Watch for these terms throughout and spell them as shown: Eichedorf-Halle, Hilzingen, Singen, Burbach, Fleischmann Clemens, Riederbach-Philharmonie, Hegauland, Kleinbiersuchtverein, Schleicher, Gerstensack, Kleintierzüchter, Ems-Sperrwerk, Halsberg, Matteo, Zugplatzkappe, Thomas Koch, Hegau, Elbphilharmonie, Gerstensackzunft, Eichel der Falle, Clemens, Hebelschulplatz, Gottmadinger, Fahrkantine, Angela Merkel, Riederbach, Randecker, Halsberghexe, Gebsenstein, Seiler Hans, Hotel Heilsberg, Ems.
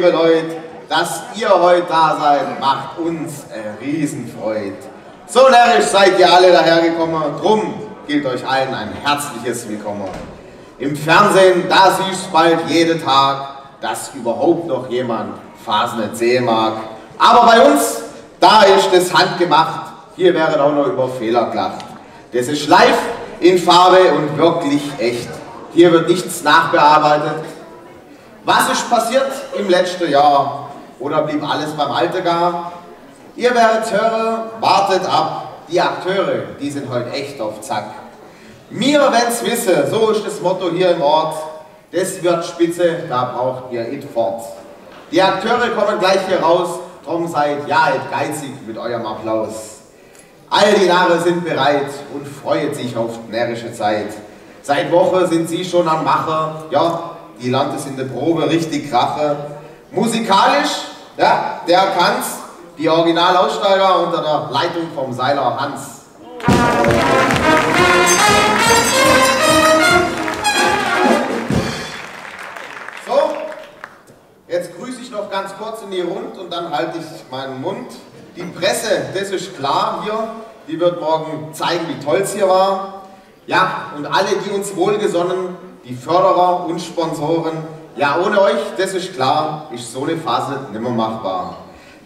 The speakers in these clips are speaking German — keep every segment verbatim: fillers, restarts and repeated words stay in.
liebe Leute, dass ihr heute da seid, macht uns eine Riesenfreude. So närrisch seid ihr alle dahergekommen, drum gilt euch allen ein herzliches Willkommen. Im Fernsehen, da siehst bald jeden Tag, dass überhaupt noch jemand Fasnet sehen mag. Aber bei uns, da ist es handgemacht, hier wäre auch noch über Fehler gelacht. Das ist live, in Farbe und wirklich echt. Hier wird nichts nachbearbeitet. Was ist passiert im letzten Jahr? Oder blieb alles beim Alten gar? Ihr werdet hören, wartet ab. Die Akteure, die sind heute echt auf Zack. Mir, wenn's wisse, so ist das Motto hier im Ort. Das wird spitze, da braucht ihr it fort. Die Akteure kommen gleich hier raus, drum seid ja et geizig mit eurem Applaus. All die Narren sind bereit und freuen sich auf die närrische Zeit. Seit Woche sind sie schon am Macher, ja, die Land ist in der Probe richtig krache. Musikalisch, ja, der kann's, die Originalaussteiger unter der Leitung vom Seiler Hans. So, jetzt grüße ich noch ganz kurz in die Runde und dann halte ich meinen Mund. Die Presse, das ist klar hier, die wird morgen zeigen, wie toll es hier war. Ja, und alle, die uns wohlgesonnen, die Förderer und Sponsoren, ja, ohne euch, das ist klar, ist so eine Phase nimmer machbar.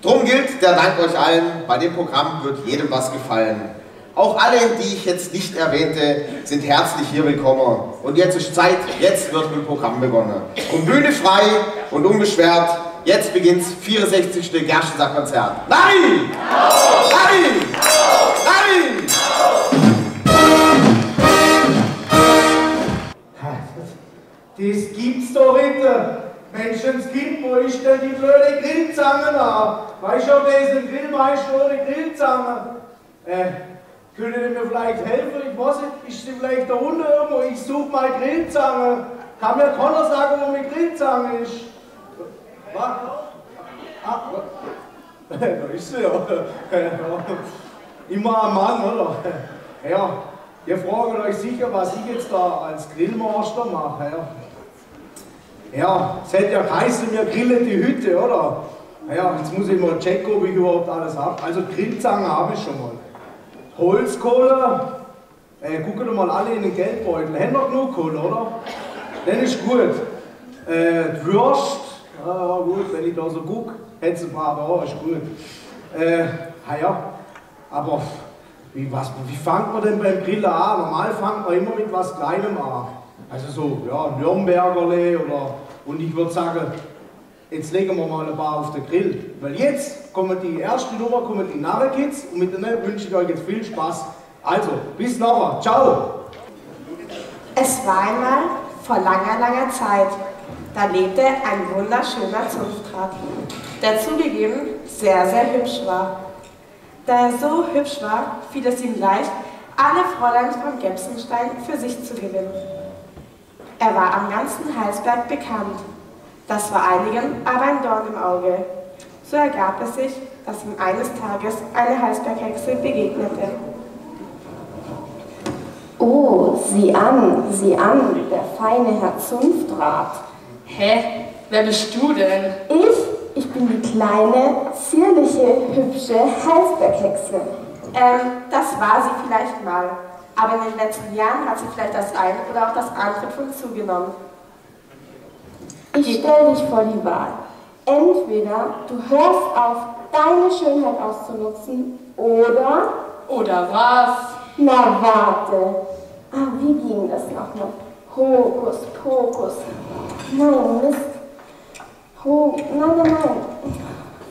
Drum gilt der Dank euch allen, bei dem Programm wird jedem was gefallen. Auch alle, die ich jetzt nicht erwähnte, sind herzlich hier willkommen. Und jetzt ist Zeit, jetzt wird mit dem Programm begonnen. Um Bühne frei und unbeschwert, jetzt beginnt's vierundsechzigste Gerstensack-Konzert. Nein! Nein! Nein! Das gibt's doch nicht. Menschenskind, wo ist denn die blöde Grillzange da? Weißt du, der ist ein Grillmeister oder eine Grillzange? Äh, können die mir vielleicht helfen? Ich weiß nicht, ist sie vielleicht da unten irgendwo? Ich suche meine Grillzange. Kann mir keiner sagen, wo meine Grillzange ist? Was? Ah, was? Da ist sie ja. Immer ein Mann, oder? Ja, ihr fragt euch sicher, was ich jetzt da als Grillmeister mache. Ja. Ja, es hätte ja geheißen, wir grillen die Hütte, oder? Naja, jetzt muss ich mal checken, ob ich überhaupt alles habe. Also Grillzangen habe ich schon mal. Holzkohle, äh, gucken wir mal alle in den Geldbeutel. Haben wir genug Kohle, oder? Dann ist gut. Äh, die Würst, ah, gut, wenn ich da so gucke, hätte sie ein paar, aber ist gut. Äh, naja, aber wie, was, wie fängt man denn beim Grillen an? Normal fängt man immer mit was Kleinem an. Also so, ja, Nürnbergerle oder, und ich würde sagen, jetzt legen wir mal ein paar auf den Grill. Weil jetzt kommen die erste Nummer, kommen die Narrenkids und mit denen wünsche ich euch jetzt viel Spaß. Also, bis nachher, ciao! Es war einmal, vor langer, langer Zeit, da lebte ein wunderschöner Zunftrat, der zugegeben sehr, sehr hübsch war. Da er so hübsch war, fiel es ihm leicht, alle Fräuleins von Gebsenstein für sich zu gewinnen. Er war am ganzen Halsberg bekannt. Das war einigen aber ein Dorn im Auge. So ergab es sich, dass ihm eines Tages eine Halsberghexe begegnete. Oh, sieh an, sieh an, der feine Herr Zunftrat. Hä? Wer bist du denn? Ich? Ich bin die kleine, zierliche, hübsche Halsberghexe. Ähm, das war sie vielleicht mal. Aber in den letzten Jahren hat sie vielleicht das eine oder auch das andere von zugenommen. Ich stelle dich vor die Wahl. Entweder du hörst auf, deine Schönheit auszunutzen, oder... Oder was? Na warte. Ah, wie ging das nochmal? Hokus, Pokus. Nein, Mist. Ho... Nein, nein, nein.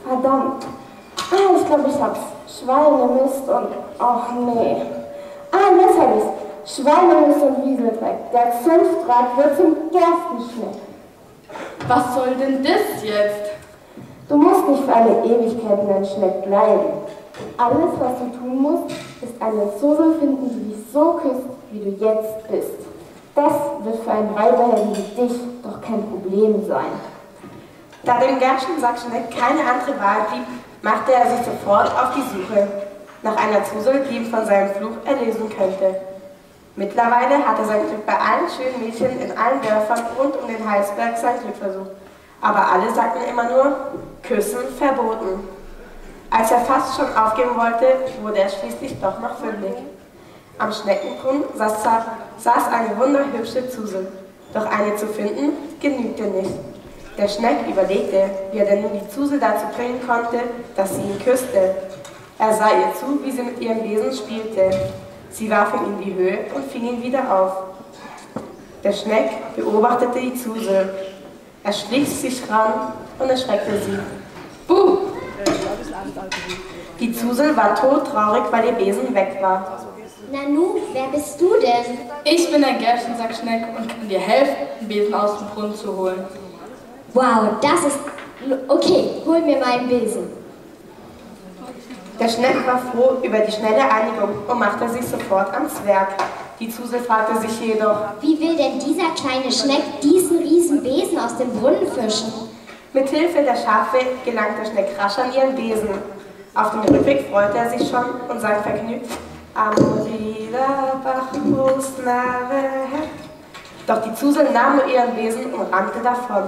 Verdammt. Ah, ich glaube, ich hab's. Schweinemist und... Och, nee. Ah, jetzt hab ich's. Schweinemist und Wieselfleck. Der Zunftrat wird zum Gerstenschnitt. Was soll denn das jetzt? Du musst nicht für eine Ewigkeit in deinem Schneck bleiben. Alles, was du tun musst, ist eine Soße finden, die dich so küsst, wie du jetzt bist. Das wird für einen Weiberhelden wie dich doch kein Problem sein. Da dem Gerstensackzunft keine andere Wahl blieb, machte er sich sofort auf die Suche nach einer Zusel, die ihm von seinem Fluch erlösen könnte. Mittlerweile hat er sein Glück bei allen schönen Mädchen in allen Dörfern rund um den Halsberg sein Glück versucht, Aber alle sagten immer nur, Küssen verboten. Als er fast schon aufgeben wollte, wurde er schließlich doch noch fündig. Am Schneckenbrunnen saß, saß eine wunderhübsche Zuse. Doch eine zu finden, genügte nicht. Der Schneck überlegte, wie er denn nun die Zuse dazu bringen konnte, dass sie ihn küsste. Er sah ihr zu, wie sie mit ihrem Besen spielte. Sie warf ihn in die Höhe und fing ihn wieder auf. Der Schneck beobachtete die Zuse. Er schlich sich ran und erschreckte sie. Buh! Die Zuse war todtraurig, weil ihr Besen weg war. Nanu, wer bist du denn? Ich bin der Gerstensackschneck und kann dir helfen, den Besen aus dem Brunnen zu holen. Wow, das ist... Okay, hol mir meinen Besen. Der Schneck war froh über die schnelle Einigung und machte sich sofort ans Werk. Die Zuse fragte sich jedoch, wie will denn dieser kleine Schneck diesen riesen Besen aus dem Brunnen fischen? Mit Hilfe der Schafe gelangt der Schneck rasch an ihren Besen. Auf dem Rückweg freute er sich schon und sang vergnügt, am Widerbach muss nahe. Doch die Zuse nahm nur ihren Besen und rannte davon.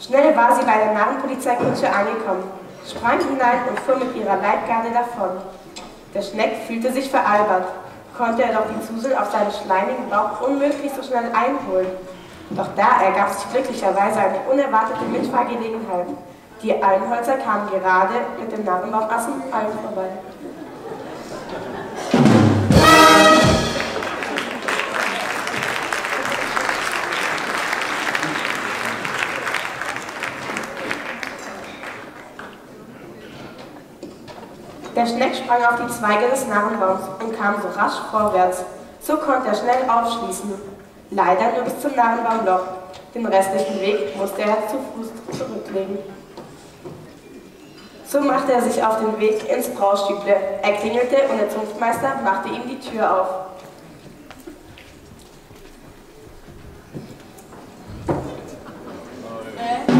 Schnell war sie bei der Narrenpolizeikutsche angekommen, sprang hinein und fuhr mit ihrer Leibgarde davon. Der Schneck fühlte sich veralbert. Konnte er doch die Zuse auf seinen schleimigen Bauch unmöglich so schnell einholen. Doch da ergab sich glücklicherweise eine unerwartete Mitfahrgelegenheit. Die Almholzer kamen gerade mit dem Narrenbaum aus dem Alm vorbei. Der Schneck sprang auf die Zweige des Narrenbaums und kam so rasch vorwärts. So konnte er schnell aufschließen. Leider nur bis zum Narrenbaumloch. Den restlichen Weg musste er zu Fuß zurücklegen. So machte er sich auf den Weg ins Braustüble. Er klingelte und der Zunftmeister machte ihm die Tür auf. Hä?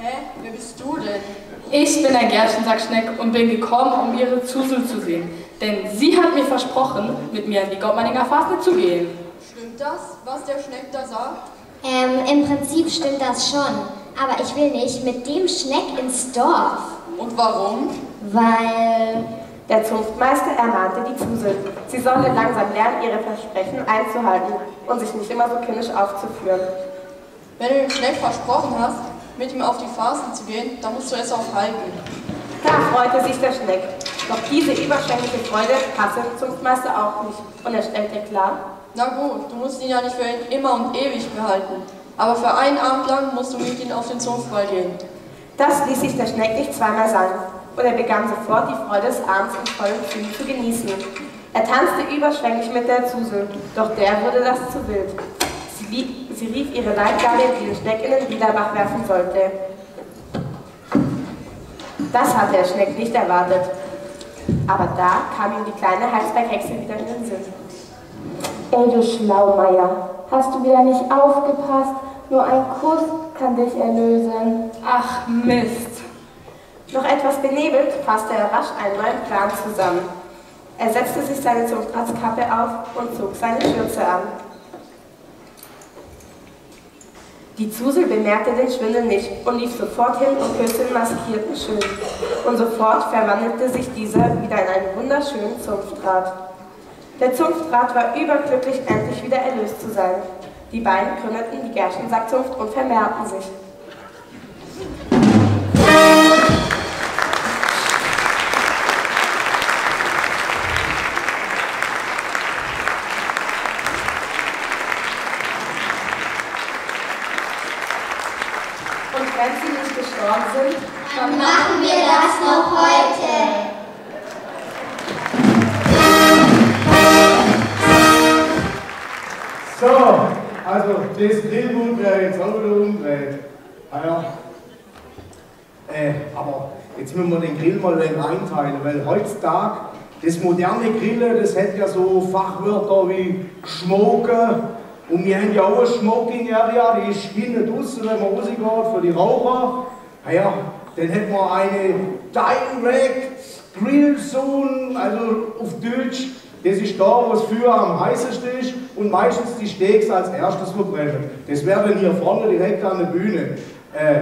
Hä? Wer bist du denn? Ich bin der Gerstensackschneck und bin gekommen, um ihre Zuse zu sehen. Denn sie hat mir versprochen, mit mir an die Gottmadinger Fasne zu gehen. Stimmt das, was der Schneck da sagt? Ähm, im Prinzip stimmt das schon. Aber ich will nicht mit dem Schneck ins Dorf. Und warum? Weil... Der Zunftmeister ermahnte die Zuse. Sie sollte langsam lernen, ihre Versprechen einzuhalten und sich nicht immer so kindisch aufzuführen. Wenn du dem Schneck versprochen hast, mit ihm auf die Fasne zu gehen, da musst du es auch halten. Da freute sich der Schneck. Doch diese überschwängliche Freude passte dem Zunftmeister auch nicht. Und er stellte klar, na gut, du musst ihn ja nicht für immer und ewig behalten. Aber für einen Abend lang musst du mit ihm auf den Zunftball gehen. Das ließ sich der Schneck nicht zweimal sagen. Und er begann sofort, die Freude des Abends in vollen Zügen zu genießen. Er tanzte überschwänglich mit der Zuse, doch der wurde das zu wild. Sie rief ihre Leibgarde, die den Schneck in den Widerbach werfen sollte. Das hatte der Schneck nicht erwartet. Aber da kam ihm die kleine Halsberghexe wieder in den Sinn. Ey, du Schlaumeier, hast du wieder nicht aufgepasst? Nur ein Kuss kann dich erlösen. Ach, Mist! Noch etwas benebelt, fasste er rasch einen neuen Plan zusammen. Er setzte sich seine Zugplatzkappe auf und zog seine Schürze an. Die Zuse bemerkte den Schwindel nicht und lief sofort hin und küsste den maskierten Schild. Und sofort verwandelte sich dieser wieder in einen wunderschönen Zunftrat. Der Zunftrat war überglücklich, endlich wieder erlöst zu sein. Die beiden gründeten die Gerstensackzunft und vermehrten sich. Dann machen wir das noch heute. So, also das Drehbuch wäre jetzt auch wieder umgedreht. Naja. Äh, aber jetzt müssen wir den Grill mal einteilen, weil heutzutage das moderne Grillen, das hat ja so Fachwörter wie Schmoken. Und wir haben ja auch eine Smoking-Area, die ist hinten draußen, wenn man rausgeht, für die Raucher. Naja, dann hätten wir eine Direct Grill Zone, also auf Deutsch Das ist da, wo es früher am heißesten ist und meistens die Steaks als erstes verbrechen. Das wäre dann hier vorne direkt an der Bühne. Äh,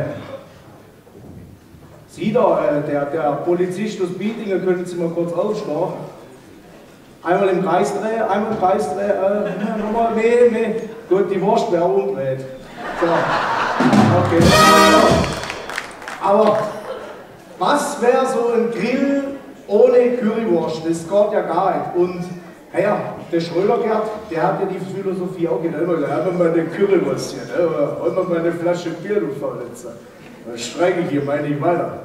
Sie da, äh, der, der Polizist aus Bietingen, können Sie mal kurz aufschlagen. Einmal im Kreis drehen, einmal im Kreis drehen, äh, nochmal, nee, nee. Gut, die Wurst wäre umdreht. So, okay. Aber was wäre so ein Grill ohne Currywurst? Das geht ja gar nicht. Und ja, der Schrödergerd, der hat ja die Philosophie auch genommen. Da haben wir mal eine Currywurst hier, ne? Holen wir mal eine Flasche Bier, du Verletzer. Dann streike ich hier, meine ich weiter.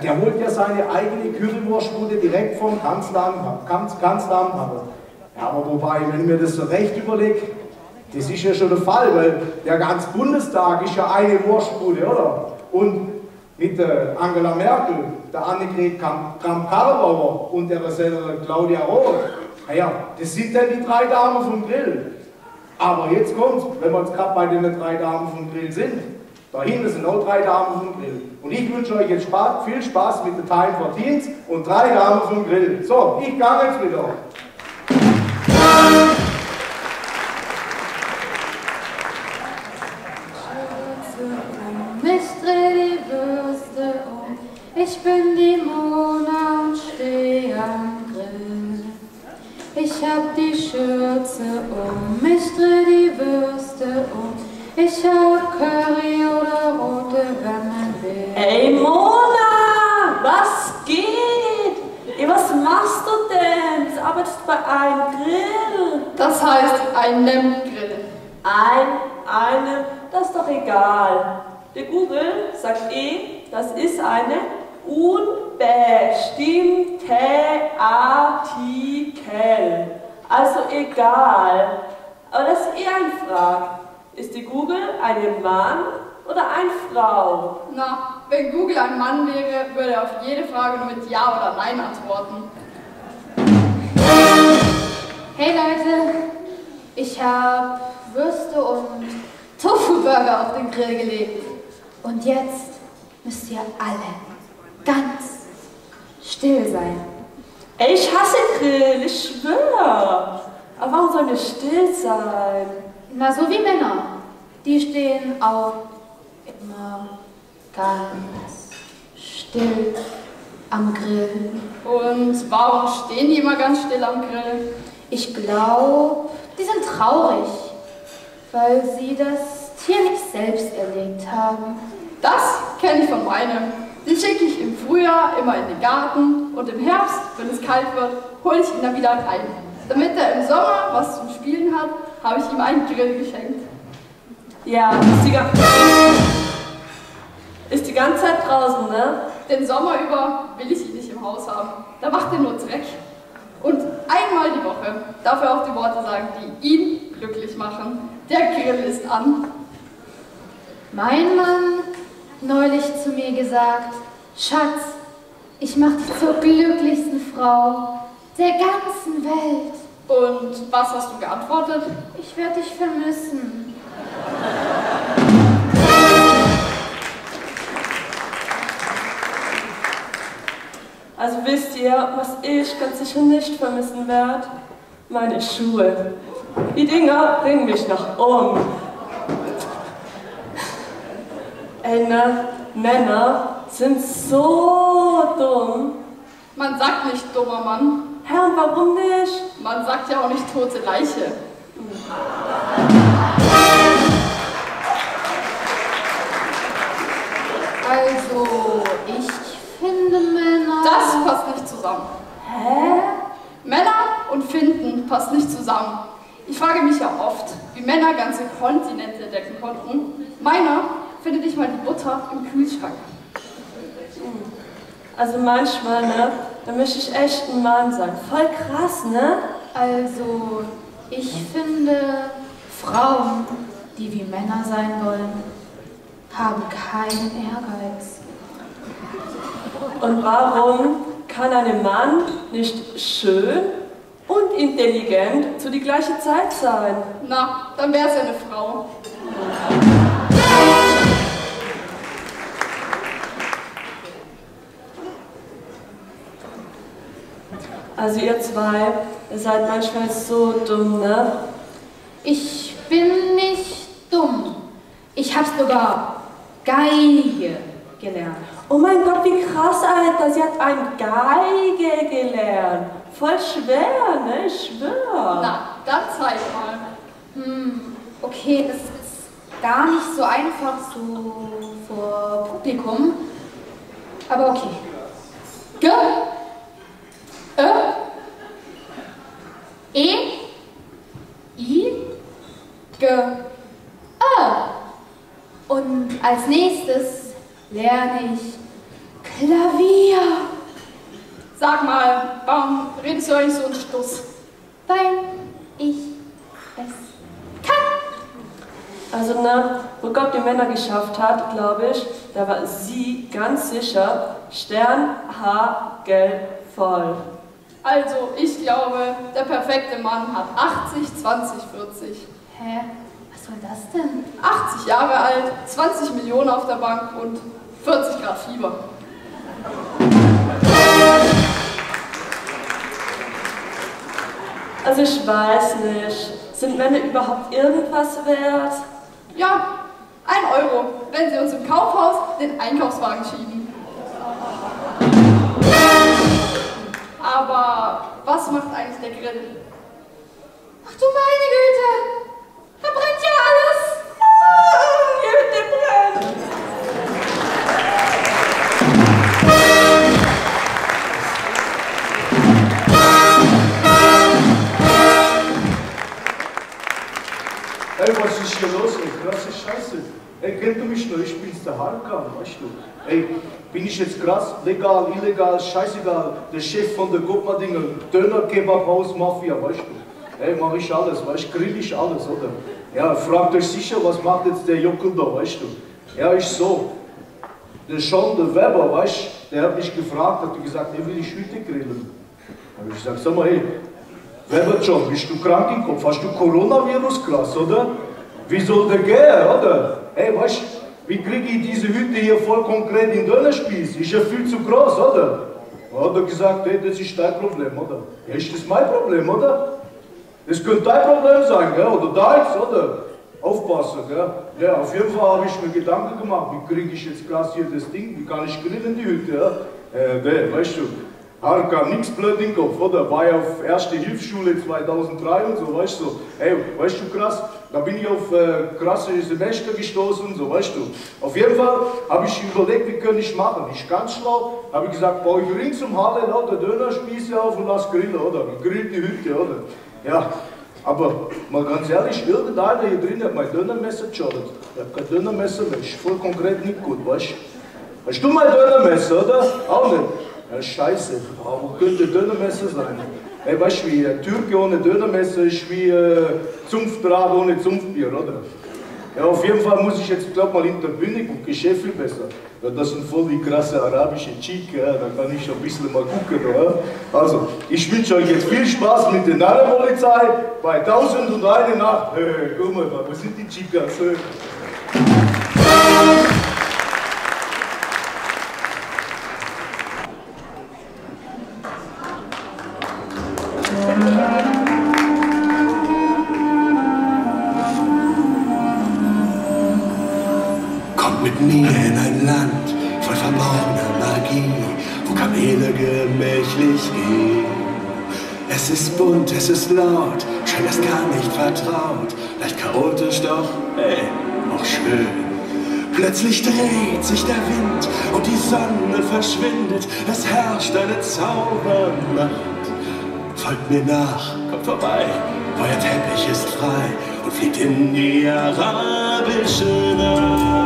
Der holt ja seine eigene Currywurstbude direkt vom Kanzleramt ab. Ja, aber wobei, wenn mir das so recht überlegt, das ist ja schon der Fall, weil der ganze Bundestag ist ja eine Wurstbude, oder? Und mit der Angela Merkel, der Annegret Kramp-Karlbauer und der Rosella Claudia Roth. Naja, das sind dann die drei Damen vom Grill. Aber jetzt kommt's, wenn wir jetzt gerade bei den drei Damen vom Grill sind. Da hinten sind auch drei Damen vom Grill. Und ich wünsche euch jetzt Spaß, viel Spaß mit der Time for Teens und drei Damen vom Grill. So, ich gehe jetzt wieder. Ich bin die Mona und stehe am Grill. Ich hab die Schürze um, ich dreh die Würste um. Ich hab Curry oder Rote, wenn man will. Ey Mona, was geht? Ey, was machst du denn? Du arbeitest bei einem Grill. Das heißt einem Grill. Ein, einem, das ist doch egal. Der Google sagt eh, das ist eine unbestimmte Artikel. Also egal. Aber das ist eh ein Frag. Ist die Google ein Mann oder eine Frau? Na, wenn Google ein Mann wäre, würde er auf jede Frage nur mit Ja oder Nein antworten. Hey Leute, ich habe Würste und Tofu-Burger auf den Grill gelegt. Und jetzt müsst ihr alle ganz still sein. Ey, ich hasse Grill, ich schwöre. Aber warum sollen wir still sein? Na, so wie Männer. Die stehen auch immer ganz still am Grill. Und warum stehen die immer ganz still am Grill? Ich glaube, die sind traurig, weil sie das Tier nicht selbst erlegt haben. Das kenne ich von meinem. Den schicke ich im Frühjahr immer in den Garten und im Herbst, wenn es kalt wird, hole ich ihn dann wieder rein. Damit er im Sommer was zum Spielen hat, habe ich ihm einen Grill geschenkt. Ja, ist die, ist die ganze Zeit draußen, ne? Den Sommer über will ich ihn nicht im Haus haben. Da macht er nur Dreck. Und einmal die Woche darf er auch die Worte sagen, die ihn glücklich machen. Der Grill ist an. Mein Mann neulich zu mir gesagt, Schatz, ich mach dich zur glücklichsten Frau der ganzen Welt. Und was hast du geantwortet? Ich werde dich vermissen. Also wisst ihr, was ich ganz sicher nicht vermissen werde? Meine Schuhe. Die Dinger bringen mich nach oben. Ey, ne? Männer sind so dumm. Man sagt nicht dummer Mann. Hä, und warum nicht? Man sagt ja auch nicht tote Leiche. Hm. Also, ich finde Männer... Das passt nicht zusammen. Hä? Männer und finden passt nicht zusammen. Ich frage mich ja oft, wie Männer ganze Kontinente entdecken konnten. Meiner findet nicht mal die Butter im Kühlschrank. Also manchmal, ne, da möchte ich echt einen Mann sein. Voll krass, ne? Also, ich finde, Frauen, die wie Männer sein wollen, haben keinen Ehrgeiz. Und warum kann ein Mann nicht schön und intelligent zu die gleiche Zeit sein? Na, dann wäre es ja eine Frau. Also ihr zwei, ihr seid manchmal so dumm, ne? Ich bin nicht dumm. Ich hab sogar Geige gelernt. Oh mein Gott, wie krass, Alter, sie hat ein Geige gelernt. Voll schwer, ne? Ich schwör. Na, dann zeig mal. Hm, okay, das ist gar nicht so einfach zu, vor Publikum. Aber okay. G, Ö, E, I, G, Ö. Und als nächstes lerne ich Klavier. Sag mal, warum redest du eigentlich so einen Stuss? Weil ich es kann. Also na, wo Gott die Männer geschafft hat, glaube ich, da war sie ganz sicher sternhagelvoll. Also, ich glaube, der perfekte Mann hat achtzig, zwanzig, vierzig. Hä? Was soll das denn? achtzig Jahre alt, zwanzig Millionen auf der Bank und vierzig Grad Fieber. Also ich weiß nicht. Sind Männer überhaupt irgendwas wert? Ja, ein Euro, wenn sie uns im Kaufhaus den Einkaufswagen schieben. Aber was macht eigentlich der Grill? Ach du meine Güte! Da brennt ja alles! Ah, die Hütte brennt! Ey, was ist hier los? Ey, krasse Scheiße! Ey, kennt du mich noch? Ich bin's, der Harker, weißt du? Ey, bin ich jetzt krass? Legal, illegal, scheißegal. Der Chef von der Gottmadinger Döner-Kebab-Haus-Mafia, weißt du? Ey, mach ich alles, weißt du? Grill ich alles, oder? Ja, fragt euch sicher, was macht jetzt der Jockel da, weißt du? Ja, ich so. Der John, der Weber, weißt du? Der hat mich gefragt, hat gesagt, er will ich Hütte grillen. Hab ich gesagt, sag mal, ey, Weber-John, bist du krank im Kopf? Hast du Coronavirus, krass, oder? Wie soll der gehen, oder? Ey, weißt du? Wie kriege ich diese Hütte hier voll konkret in Dönerspieß? Ist ja viel zu groß, oder? Hat er gesagt, hey, das ist dein Problem, oder? Ja, ist das mein Problem, oder? Das könnte dein Problem sein, gell? Oder deins, oder? Aufpassen, gell? Ja, auf jeden Fall habe ich mir Gedanken gemacht, wie kriege ich jetzt krass hier das Ding, wie kann ich grillen die Hütte, ja? Äh, weh, weißt du, Harka, nix blöd im Kopf, oder? War ja auf erste Hilfsschule zweitausenddrei und so, weißt du? Ey, weißt du, krass? Da bin ich auf äh, krasse Semester gestoßen, so weißt du. Auf jeden Fall habe ich überlegt, wie kann ich machen. Ich ganz schlau, habe ich gesagt, baue ich rings um Halle lauter Dönerspieße auf und lass grillen, oder? Grill die Hütte, oder? Ja, aber mal ganz ehrlich, irgendeiner hier drin hat mein Dönermesser geschadet. Ich habe kein Dönermesser mehr, ist voll konkret nicht gut, weißt du. Hast du mein Dönermesser, oder? Auch nicht. Ja, scheiße, warum könnte Dönermesser sein? Ey, weißt du, wie ein Türke ohne Dönermesser ist wie äh, Zunftdraht ohne Zunftbier, oder? Ja, auf jeden Fall muss ich jetzt, glaub mal, hinter der Bühne gucken, ist eh viel besser. Ja, das sind voll die krasse arabische Chick, ja, da kann ich schon ein bisschen mal gucken, ja. Also, ich wünsche euch jetzt viel Spaß mit der Narrenpolizei bei tausend und eine Nacht. Hey, guck mal, wo sind die Chicas? Hey. Es ist laut, schön, das gar nicht vertraut, leicht chaotisch, doch, ey, auch schön. Plötzlich dreht sich der Wind und die Sonne verschwindet, es herrscht eine Zaubernacht. Folgt mir nach, kommt vorbei, euer Teppich ist frei und fliegt in die arabische Nacht.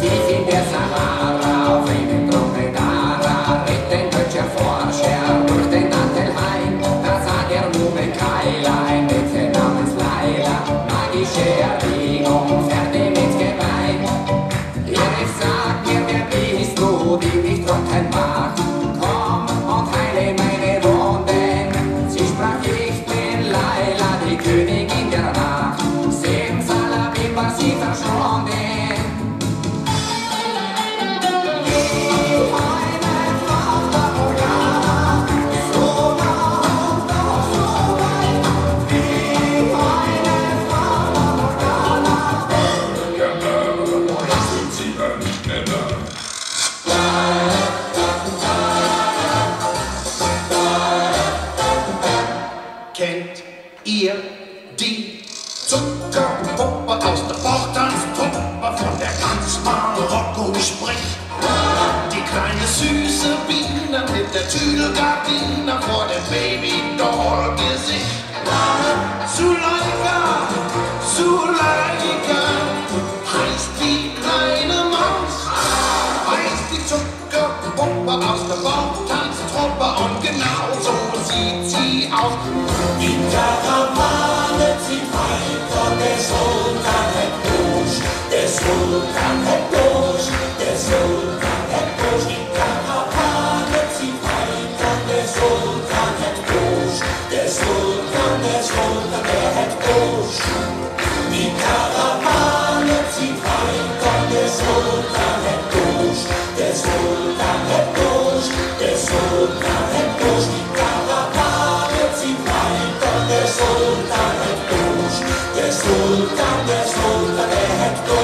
Tief in der Sahara, auf einem Tropen ihr die Zuckerpuppe aus der Vortanstruppe von der ganz Marokko spricht. Die kleine süße Biene mit der Tüdelgardine vor dem Baby-Doll-Gesicht. Zuleika, Zuleika heißt die kleine Maus, heißt die Zuckerpuppe aus der Bauchtanztruppe und genau so sieht sie aus. Die Karawane zieht weiter, der Sultan hat durch, der Sultan hat durch, der Sultan hat durch. Die Karawane zieht weiter, der Sultan hat durch, der Sultan, der Sultan, der hat durch. Die Karawane zieht weiter, der Sultan hat durch, der Sultan hat durch, der Sultan hat durch. Die Karawane zieht weiter, der Sultan hat durch, der Sultan, der Sultan, der hat durch.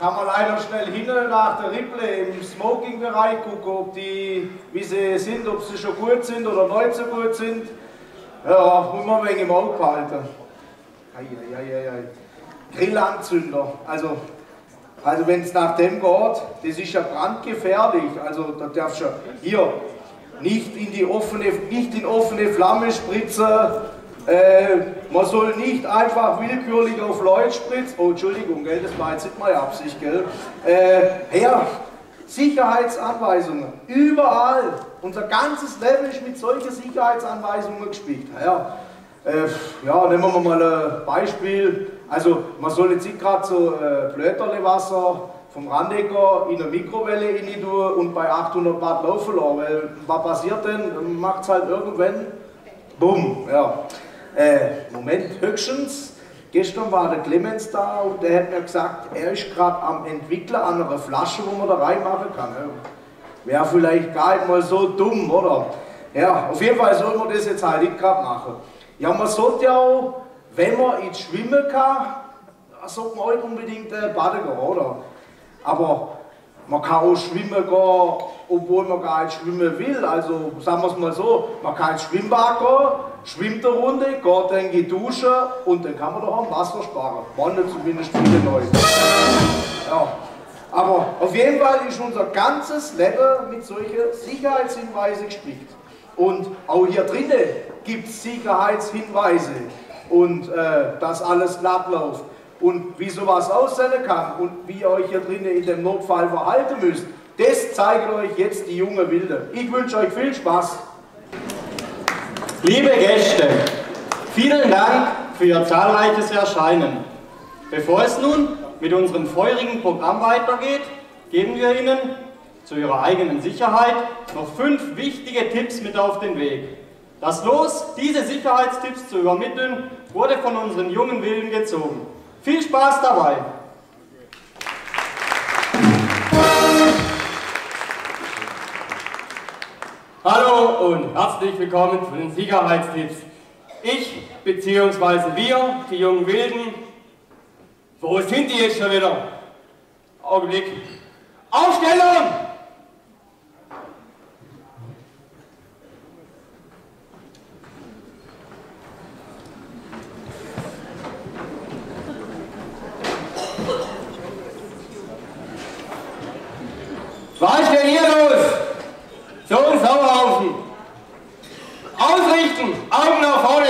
Kann man leider schnell hin nach der Ripple im Smoking-Bereich gucken, ob die, wie sie sind, ob sie schon gut sind oder nicht so gut sind. Ja, muss man ein wenig im Auge behalten. Grillanzünder. Also, also wenn es nach dem geht, das ist ja brandgefährlich. Also da darfst du hier nicht in die offene, nicht in offene Flamme spritzen. Äh, man soll nicht einfach willkürlich auf Leute spritzen. Oh, Entschuldigung, gell, das war jetzt nicht meine Absicht, gell? Äh, ja, Sicherheitsanweisungen. Überall. Unser ganzes Leben ist mit solchen Sicherheitsanweisungen gespielt. Ja, äh, ja, nehmen wir mal ein Beispiel. Also, man soll jetzt nicht gerade so äh, Blöterlewasser vom Randecker in eine Mikrowelle rein tun und bei achthundert Watt laufen lassen. Weil, was passiert denn? Macht es halt irgendwann. Bumm, ja. Äh, Moment, höchstens, gestern war der Clemens da und der hat mir gesagt, er ist gerade am Entwickeln an einer Flasche, wo man da reinmachen kann. Ja. Wäre vielleicht gar nicht mal so dumm, oder? Ja, auf jeden Fall soll man das jetzt halt nicht gerade machen. Ja, man sollte ja auch, wenn man ins Schwimmen kann, sollte man nicht unbedingt äh, baden gehen, oder? Aber man kann auch schwimmen gehen, obwohl man gar nicht schwimmen will. Also sagen wir es mal so, man kann ins Schwimmbad gehen, schwimmt eine Runde, geht dann in die Dusche und dann kann man doch am Wasser sparen. Wollen zumindest viele Leute. Ja. Aber auf jeden Fall ist unser ganzes Leben mit solchen Sicherheitshinweisen gespielt. Und auch hier drinnen gibt es Sicherheitshinweise und äh, dass alles glatt läuft und wie sowas aussehen kann und wie ihr euch hier drinnen in dem Notfall verhalten müsst. Das zeigen euch jetzt die jungen Wilden. Ich wünsche euch viel Spaß. Liebe Gäste, vielen Dank für Ihr zahlreiches Erscheinen. Bevor es nun mit unserem feurigen Programm weitergeht, geben wir Ihnen zu Ihrer eigenen Sicherheit noch fünf wichtige Tipps mit auf den Weg. Das Los, diese Sicherheitstipps zu übermitteln, wurde von unseren jungen Wilden gezogen. Viel Spaß dabei! Hallo und herzlich willkommen zu den Sicherheitstipps. Ich bzw. wir, die jungen Wilden, wo sind die jetzt schon wieder? Augenblick. Aufstellung! Was ist denn hier los? So und so laufen. Ausrichten, Augen nach vorne.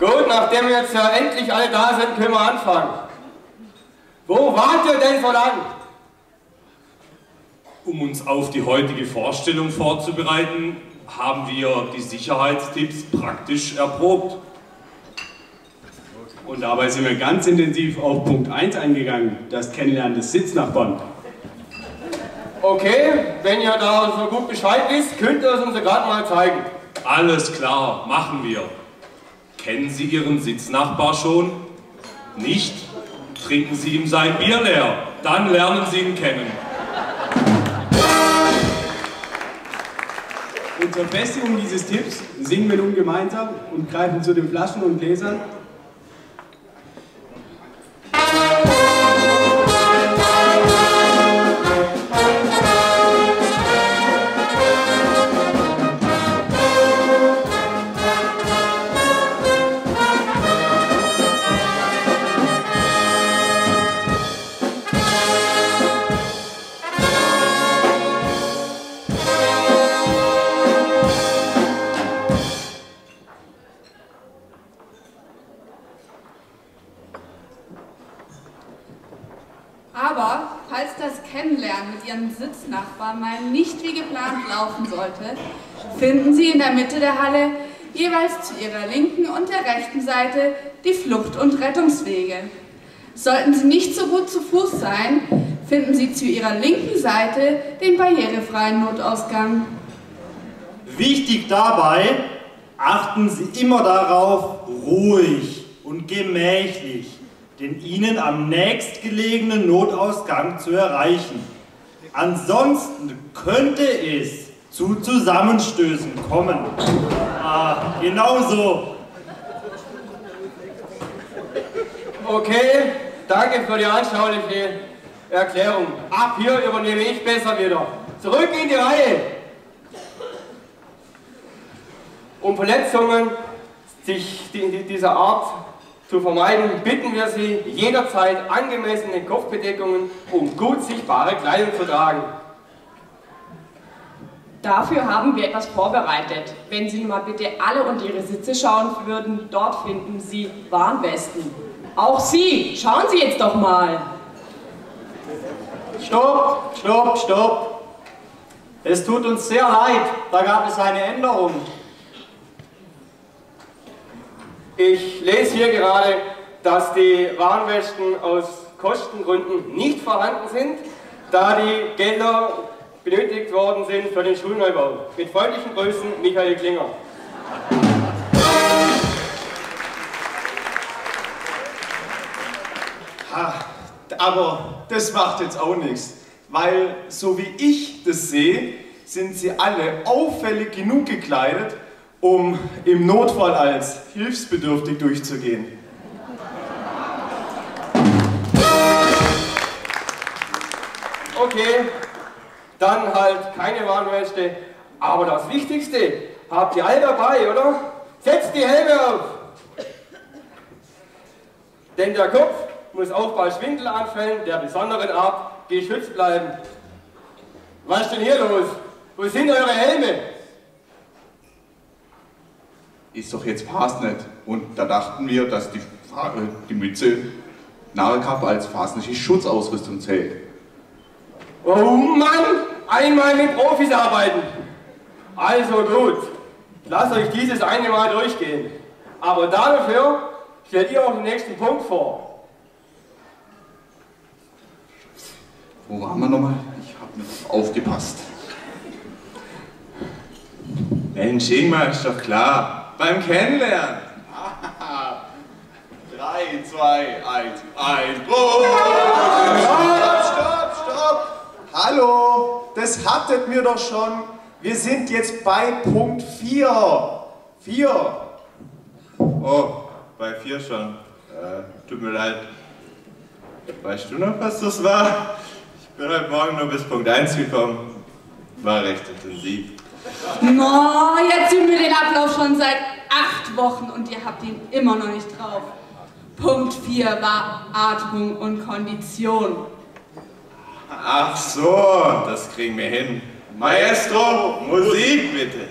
Gut, nachdem jetzt ja endlich alle da sind, können wir anfangen. Wo wart ihr denn so lang? Um uns auf die heutige Vorstellung vorzubereiten, haben wir die Sicherheitstipps praktisch erprobt. Und dabei sind wir ganz intensiv auf Punkt eins eingegangen, das Kennenlernen des Sitznachbarn. Okay, wenn ihr da so gut Bescheid wisst, könnt ihr es uns gerade mal zeigen. Alles klar, machen wir. Kennen Sie Ihren Sitznachbar schon? Nicht? Trinken Sie ihm sein Bier leer, dann lernen Sie ihn kennen. Zur Festigung dieses Tipps singen wir nun gemeinsam und greifen zu den Flaschen und Gläsern. Mal nicht wie geplant laufen sollte, finden Sie in der Mitte der Halle jeweils zu Ihrer linken und der rechten Seite die Flucht- und Rettungswege. Sollten Sie nicht so gut zu Fuß sein, finden Sie zu Ihrer linken Seite den barrierefreien Notausgang. Wichtig dabei, achten Sie immer darauf, ruhig und gemächlich den Ihnen am nächstgelegenen Notausgang zu erreichen. Ansonsten könnte es zu Zusammenstößen kommen. Ah, genau so. Okay, danke für die anschauliche Erklärung. Ab hier übernehme ich besser wieder. Zurück in die Reihe. Um Verletzungen sich dieser Art zu vermeiden, bitten wir Sie, jederzeit angemessene Kopfbedeckungen und gut sichtbare Kleidung zu tragen. Dafür haben wir etwas vorbereitet. Wenn Sie nun mal bitte alle unter Ihre Sitze schauen würden, dort finden Sie Warnwesten. Auch Sie, schauen Sie jetzt doch mal. Stopp, stopp, stopp. Es tut uns sehr leid, da gab es eine Änderung. Ich lese hier gerade, dass die Warnwesten aus Kostengründen nicht vorhanden sind, da die Gelder benötigt worden sind für den Schulneubau. Mit freundlichen Grüßen, Michael Klinger. Ha, aber das macht jetzt auch nichts, weil so wie ich das sehe, sind sie alle auffällig genug gekleidet, um im Notfall als hilfsbedürftig durchzugehen. Okay, dann halt keine Warnweste, aber das Wichtigste habt ihr alle dabei, oder? Setzt die Helme auf! Denn der Kopf muss auch bei Schwindelanfällen der besonderen Art geschützt bleiben. Was ist denn hier los? Wo sind eure Helme? Ist doch jetzt Fasnet. Und da dachten wir, dass die, die Mütze Narrekappe als fasnische Schutzausrüstung zählt. Oh Mann, einmal mit Profis arbeiten. Also gut, lasst euch dieses eine Mal durchgehen. Aber dafür stellt ihr auch den nächsten Punkt vor. Wo waren wir nochmal? Ich habe nicht aufgepasst. Mensch, Ingmar, ist doch klar. Beim Kennenlernen. Drei, zwei, eins, ein. Oh. Stopp, stopp, stopp. Hallo, das hattet mir doch schon. Wir sind jetzt bei Punkt vier. vier. Oh, bei vier schon. Äh, tut mir leid. Weißt du noch, was das war? Ich bin heute Morgen nur bis Punkt eins gekommen. War recht intensiv. No, jetzt üben wir den Ablauf schon seit acht Wochen und ihr habt ihn immer noch nicht drauf. Punkt vier war Atmung und Kondition. Ach so, das kriegen wir hin. Maestro, Musik bitte.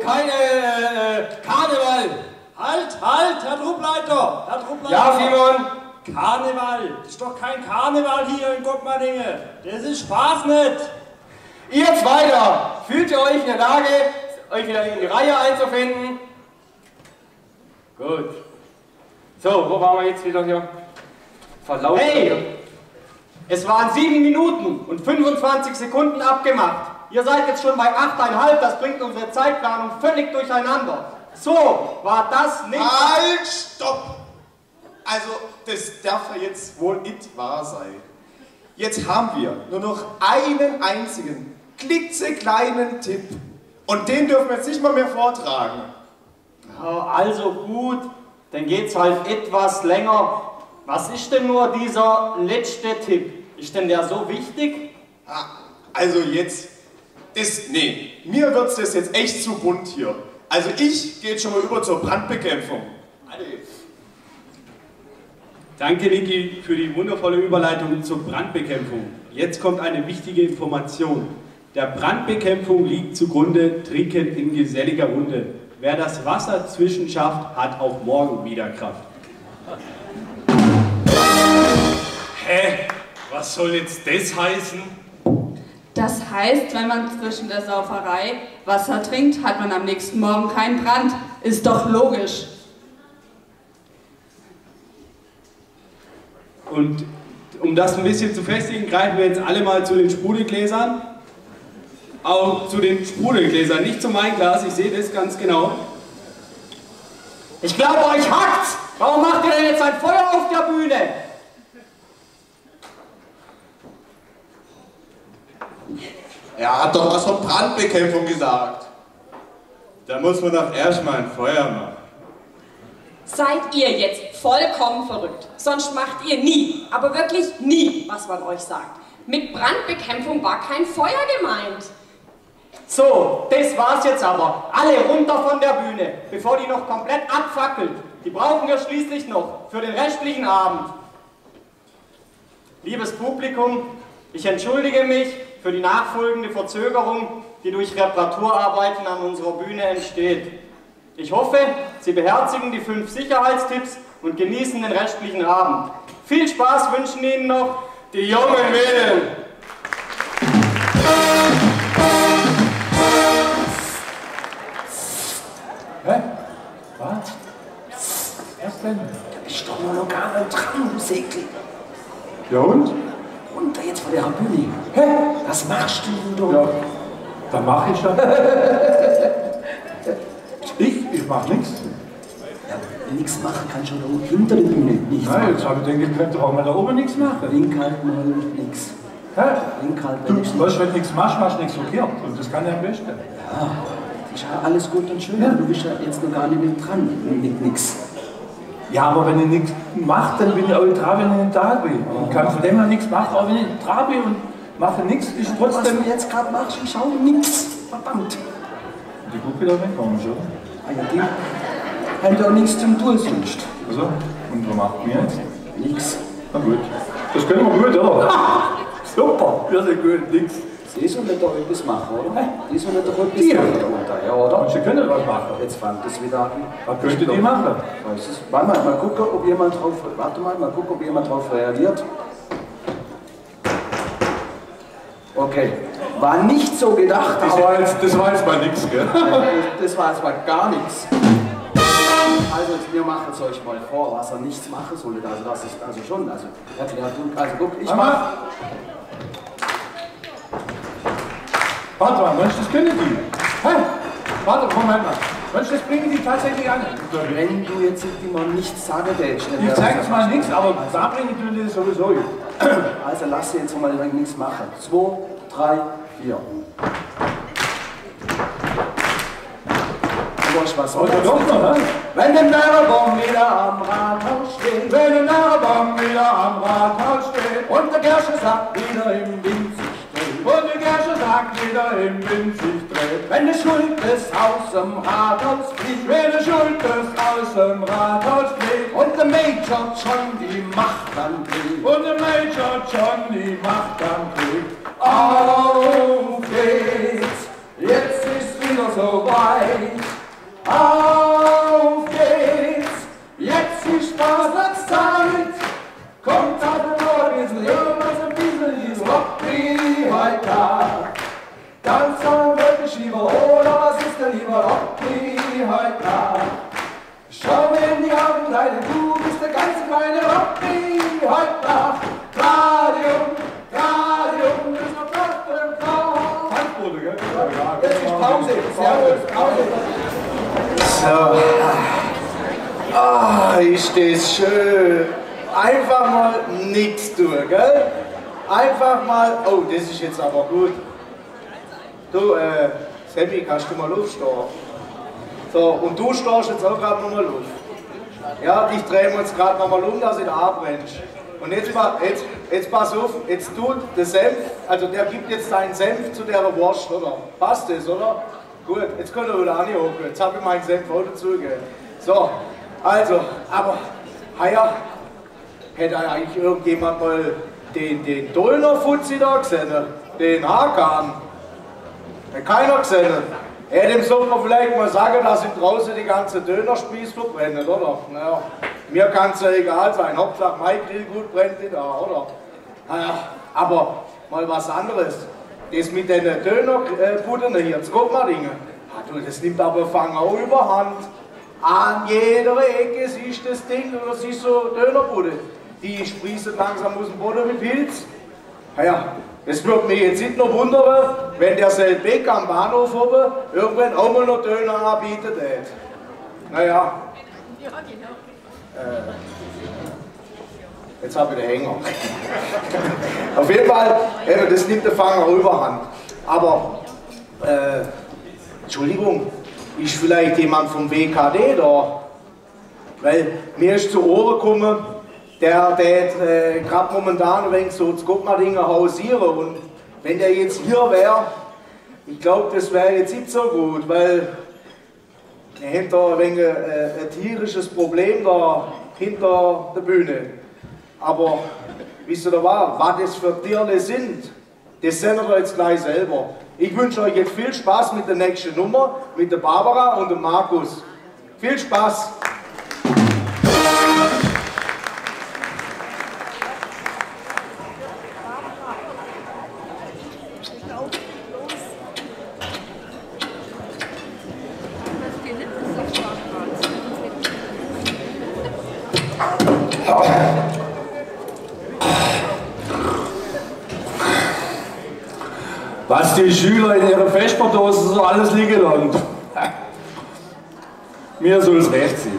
Keine äh, Karneval! Halt, halt, Herr Truppleiter! Herr Truppleiter! Ja, Simon! Karneval! Das ist doch kein Karneval hier in Gottmadinger! Das ist Spaß nicht! Ihr Zweiter! Fühlt ihr euch in der Lage, euch wieder in die Reihe einzufinden? Gut. So, wo waren wir jetzt wieder hier? Verlaut. Hey! Es waren sieben Minuten und fünfundzwanzig Sekunden abgemacht. Ihr seid jetzt schon bei acht Komma fünf, das bringt unsere Zeitplanung völlig durcheinander. So, war das nicht... Halt, stopp! Also, das darf ja jetzt wohl nicht wahr sein. Jetzt haben wir nur noch einen einzigen, klitzekleinen Tipp. Und den dürfen wir jetzt nicht mal mehr vortragen. Also gut, dann geht's halt etwas länger. Was ist denn nur dieser letzte Tipp? Ist denn der so wichtig? Also jetzt, das, nee, mir wird's das jetzt echt zu bunt hier. Also ich gehe jetzt schon mal über zur Brandbekämpfung. Danke, Niki, für die wundervolle Überleitung zur Brandbekämpfung. Jetzt kommt eine wichtige Information. Der Brandbekämpfung liegt zugrunde, trinken in geselliger Runde. Wer das Wasser zwischenschafft, hat auch morgen wieder Kraft. Hä? Was soll jetzt das heißen? Das heißt, wenn man zwischen der Sauferei Wasser trinkt, hat man am nächsten Morgen keinen Brand. Ist doch logisch. Und um das ein bisschen zu festigen, greifen wir jetzt alle mal zu den Sprudelgläsern. Auch zu den Sprudelgläsern, nicht zu meinem Glas, ich sehe das ganz genau. Ich glaube, euch hackt's! Warum macht ihr denn jetzt ein Feuer auf der Bühne? Er hat doch was von Brandbekämpfung gesagt. Da muss man doch erstmal ein Feuer machen. Seid ihr jetzt vollkommen verrückt, sonst macht ihr nie, aber wirklich nie, was man euch sagt. Mit Brandbekämpfung war kein Feuer gemeint. So, das war's jetzt aber. Alle runter von der Bühne, bevor die noch komplett abfackelt. Die brauchen wir schließlich noch für den restlichen Abend. Liebes Publikum, ich entschuldige mich für die nachfolgende Verzögerung, die durch Reparaturarbeiten an unserer Bühne entsteht. Ich hoffe, Sie beherzigen die fünf Sicherheitstipps und genießen den restlichen Abend. Viel Spaß wünschen Ihnen noch die jungen Mädels. Hä? Was? Erst denn? Da bist doch nur noch gar nicht dran, du Segel. Ja und? Runter jetzt von der Bühne. Hä? Das machst du doch. Ja, dann mach ich das. Ich? Ich mach nichts. Ja, nichts machen kann schon da hinter der Bühne nichts. Nein, jetzt habe ich gedacht, ich könnte auch mal da oben nichts machen. Wink halt mal nichts. Hä? Wink halt mal nichts. Du weißt, wenn du nichts machst, machst du nichts verkehrt. Und das kann ja am besten. Ja, ist ja alles gut und schön. Ja. Du bist ja jetzt noch gar nicht mit dran. Mit nix. Ja, aber wenn ich nichts mache, dann bin ich auch dran, wenn ich nicht da bin. Und kann von dem her nichts machen, aber wenn ich dran bin und mache nichts, ist trotzdem... Was du jetzt gerade machst, ich schaue nichts. Verdammt. Die guckt wieder wegkommen, schon. Die haben doch nichts zum tun sonst. Also, und was macht mir jetzt? Nix. Na gut. Das können wir gut, oder? Super, wir sind gut, nix. Die sollen doch etwas machen, oder? Die sollen doch etwas die. machen, oder? Ja, oder? Und sie können was machen. Jetzt fängt es wieder an. Was könnte die machen? Warte mal, mal gucken, ob jemand drauf, warte mal, mal gucken, ob jemand drauf reagiert. Okay. War nicht so gedacht, das aber... War jetzt, das war jetzt mal nix, gell? Das war jetzt mal gar nichts. Also, wir machen es euch mal vor, was er nichts machen soll. Also, das ist also schon... Also, also guck, ich mach... Warte mal, Mensch, das können die. Hey, warte, Moment mal. Mensch, das bringen die tatsächlich an. Wenn du jetzt mal nichts sagen willst... Ich zeig jetzt mal nichts, aber da bringen die das sowieso. Also, lass sie jetzt mal nichts machen. Zwei, drei... Ja. Du brauchst was, oder? Wenn im Weber-John wieder am Rathaus steht, wenn im Weber-John wieder am Rathaus steht, und der Gerstensack wieder im Wind sich dreht, und der Gerstensack wieder im Wind sich dreht, wenn der Schultes aus dem Rathaus fliegt, wenn der Schultes aus dem Rathaus fliegt, und der Major John die Macht dann kriegt, und der Major John die Macht dann kriegt. Auf geht's, jetzt ist wieder so weit. Auf geht's, jetzt ist Spaß und Zeit. die Abendleine, du bist der ganze kleine Robby, heute Nacht, Gradium, Gradium, ist noch Platz für den Frau. Handbode, gell? Jetzt ist Pause, Servus, Pause. So, ah, ist das schön. Einfach mal nichts tun, gell? Einfach mal, oh, das ist jetzt aber gut. Du, äh, Seppi, kannst du mal aufstehen? So, und du stehst jetzt auch gerade nochmal auf. Ja, dich drehen wir jetzt gerade nochmal um, dass ich da abbrennst. Und jetzt, jetzt, jetzt pass auf, jetzt tut der Senf, also der gibt jetzt seinen Senf zu der Wurst, oder? Passt das, oder? Gut, jetzt können wir wieder anhocken. Jetzt habe ich meinen Senf auch dazugegeben. So, also, aber, heuer hätte eigentlich irgendjemand mal den, den Döner-Fuzzi da gesehen, den Hakan. Hat keiner gesehen. Ja, dem soll man vielleicht mal sagen, dass ihm draußen die ganze Dönerspieß verbrennen, oder? Naja, mir kann es ja egal sein. Hauptsache mein Grill gut brennt da, oder? Naja, aber mal was anderes. Das mit den Dönerbuddern hier, das Gottmadinger. Ah, du, das nimmt aber Fang auch überhand. An jeder Ecke ist das Ding, das ist so Dönerbudde. Die sprießen langsam aus dem Boden mit Pilz. Naja. Es würde mich jetzt nicht noch wundern, wenn der Selbbeck am Bahnhof oben irgendwann auch mal noch Döner anbietet hat. Naja. Ja, genau. Äh, jetzt habe ich den Hänger. Auf jeden Fall, eben, das nimmt der Fanger überhand. Aber, äh, Entschuldigung, ist vielleicht jemand vom W K D da? Weil mir ist zu Ohren gekommen, der tät äh, gerade momentan ein wenig so das Gottmadinger hausieren, und wenn der jetzt hier wäre, ich glaube, das wäre jetzt nicht so gut, weil wir haben da ein wenig äh, ein tierisches Problem da hinter der Bühne. Aber, wisst ihr da war, was das für Tiere sind, das sehen wir jetzt gleich selber. Ich wünsche euch jetzt viel Spaß mit der nächsten Nummer, mit der Barbara und dem Markus. Viel Spaß! Was die Schüler in ihrer Vesperdosen so alles liegen lassen. Mir soll es recht sein.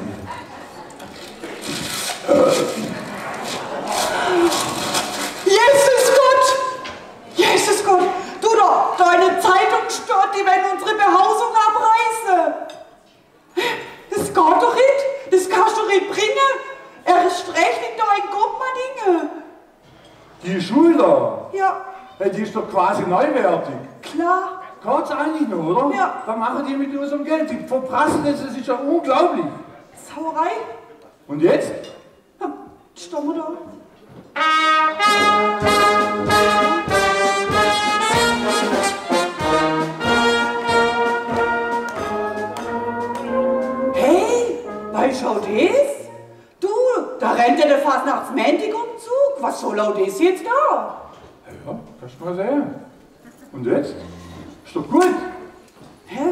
Jesus Gott! Jesus Gott! Du da, deine Zeitung stört, die werden unsere Behausung abreißen! Das geht doch nicht! Das kannst du nicht bringen! Er ist recht in deinen Gottmadinger! Die Schüler? Ja. Hey, die ist doch quasi neuwertig. Klar. Geht's eigentlich noch, oder? Ja. Was machen die mit unserem Geld? Die verprassen das, das ist ja unglaublich. Sauerei. Und jetzt? Ja, stoppen wir da. Hey, weil schau das? Du, da rennt ja der Fasnachtsmäntig-Umzug. Was soll auch das jetzt da? Ja, kannst du mal sehen. Und jetzt? Ist doch gut. Hä?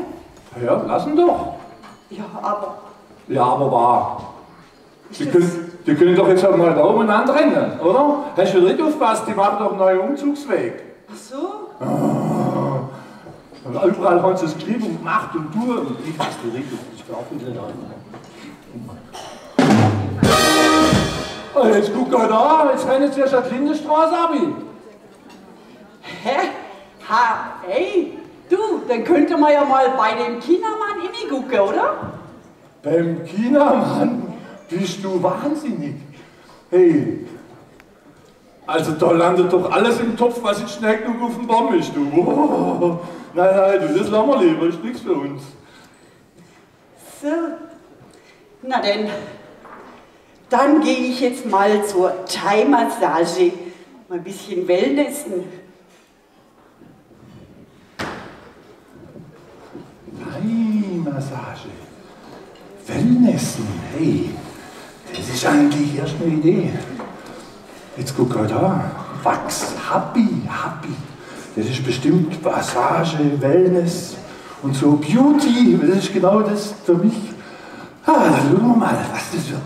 Ja, lassen doch. Ja, aber. Ja, aber wahr. Die können, die können doch jetzt mal da umeinander rennen, oder? Hast du nicht aufgepasst, die machen doch einen neuen Umzugsweg. Ach so? Ah, überall haben sie es geschrieben und gemacht und tue. Und ich weiß die Richtung, ich brauche nicht rein. Jetzt guck mal da, jetzt rennen sie erst an die Lindenstraße ab. Hä? Ha, ey, du, dann könnte man ja mal bei dem Chinamann in gucken, oder? Beim Chinamann? Bist du wahnsinnig? Hey, also da landet doch alles im Topf, was in schnell genug auf dem Baum ist, du. Oh, nein, nein, du, das lassen wir lieber, ist nichts für uns. So, na denn, dann gehe ich jetzt mal zur Thai-Massage, mal ein bisschen Wellnessen. Massage. Wellnessen, hey, das ist eigentlich erst eine Idee. Jetzt guck mal da, Wachs, Happy, Happy. Das ist bestimmt Massage, Wellness und so Beauty, das ist genau das für mich. Ah, Aber dann gucken wir mal, was das wird.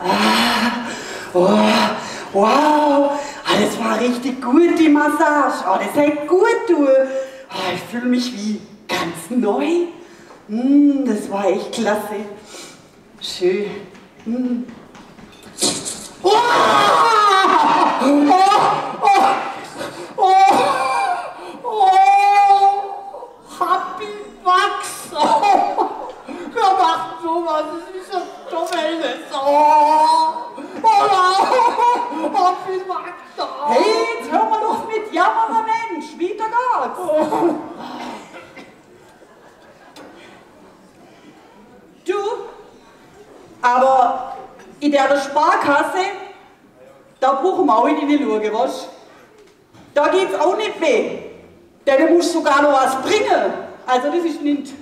Ah, oh, wow, alles war richtig gut, die Massage. Oh, das hält gut, du. Oh, ich fühle mich wie ganz neu. Mm, das war echt klasse. Schön. Mm. Oh! Oh! Oh! Oh! Oh! Happy Wachs! Oh! Wer macht sowas? Das ist so dumm, Elvis! Oh! Oh! Oh! Happy Wachs! Oh. Hey, jetzt hören wir doch mit Jammerer Mensch! Wieder geht's! Oh. Du? Aber in der Sparkasse, da brauchen wir auch nicht hinschauen, weißt du? Da geht's auch nicht weh. Denn du musst sogar noch was bringen. Also das ist nicht...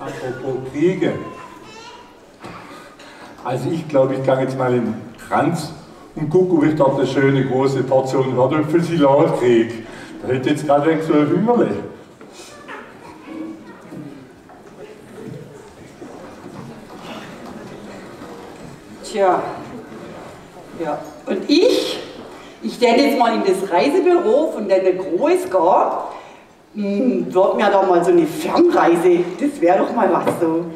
Apropos Kriege. Also ich glaube, ich gehe jetzt mal in den Kranz und gucke, ob ich da eine schöne große Portion Kartoffelsalat kriege. Da hätte jetzt gerade ein so ein Hüngerle. Tja, ja. Und ich, ich werde jetzt mal in das Reisebüro von der Groß gab, dort mir da mal so eine Fernreise, das wäre doch mal was so.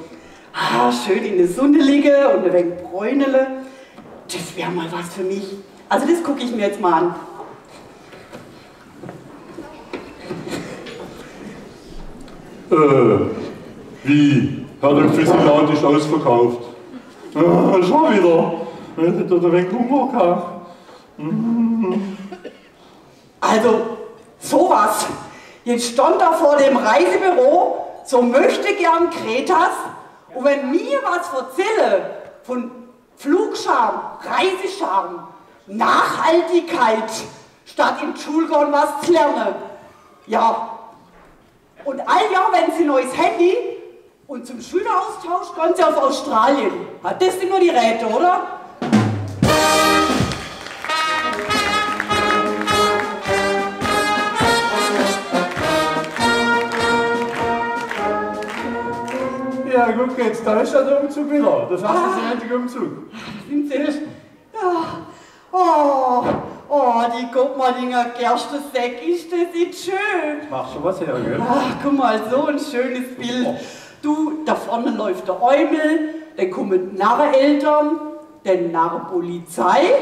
Ah, schön in der Sonne liegen und ein wenig bräunele, das wäre mal was für mich. Also das gucke ich mir jetzt mal an. Äh, wie? Hat der Füßeland ist ausverkauft? Äh, schon wieder. Ich hätte da ein wenig Hunger gehabt. Mhm. Also, sowas. Jetzt stand da vor dem Reisebüro, so möchte gern Kretas. Und wenn mir was erzähle von Flugscham, Reisescham, Nachhaltigkeit, statt im Schulgarten was zu lernen. Ja. Und alljähr, wenn sie neues Handy und zum Schüleraustausch gehen sie auf Australien. Hat das denn nur die Räte, oder? Ja, guck jetzt, da ist ja der Umzug wieder. Das heißt, das ist der einzige Umzug. Das sind sie. Ja. Oh, oh, die Gottmadinger Gerstensack, ist das nicht schön? Mach schon was her, gell? Ach, guck mal, so ein schönes Bild. Du, da vorne läuft der Eumel, dann kommen Narreneltern, dann Narrenpolizei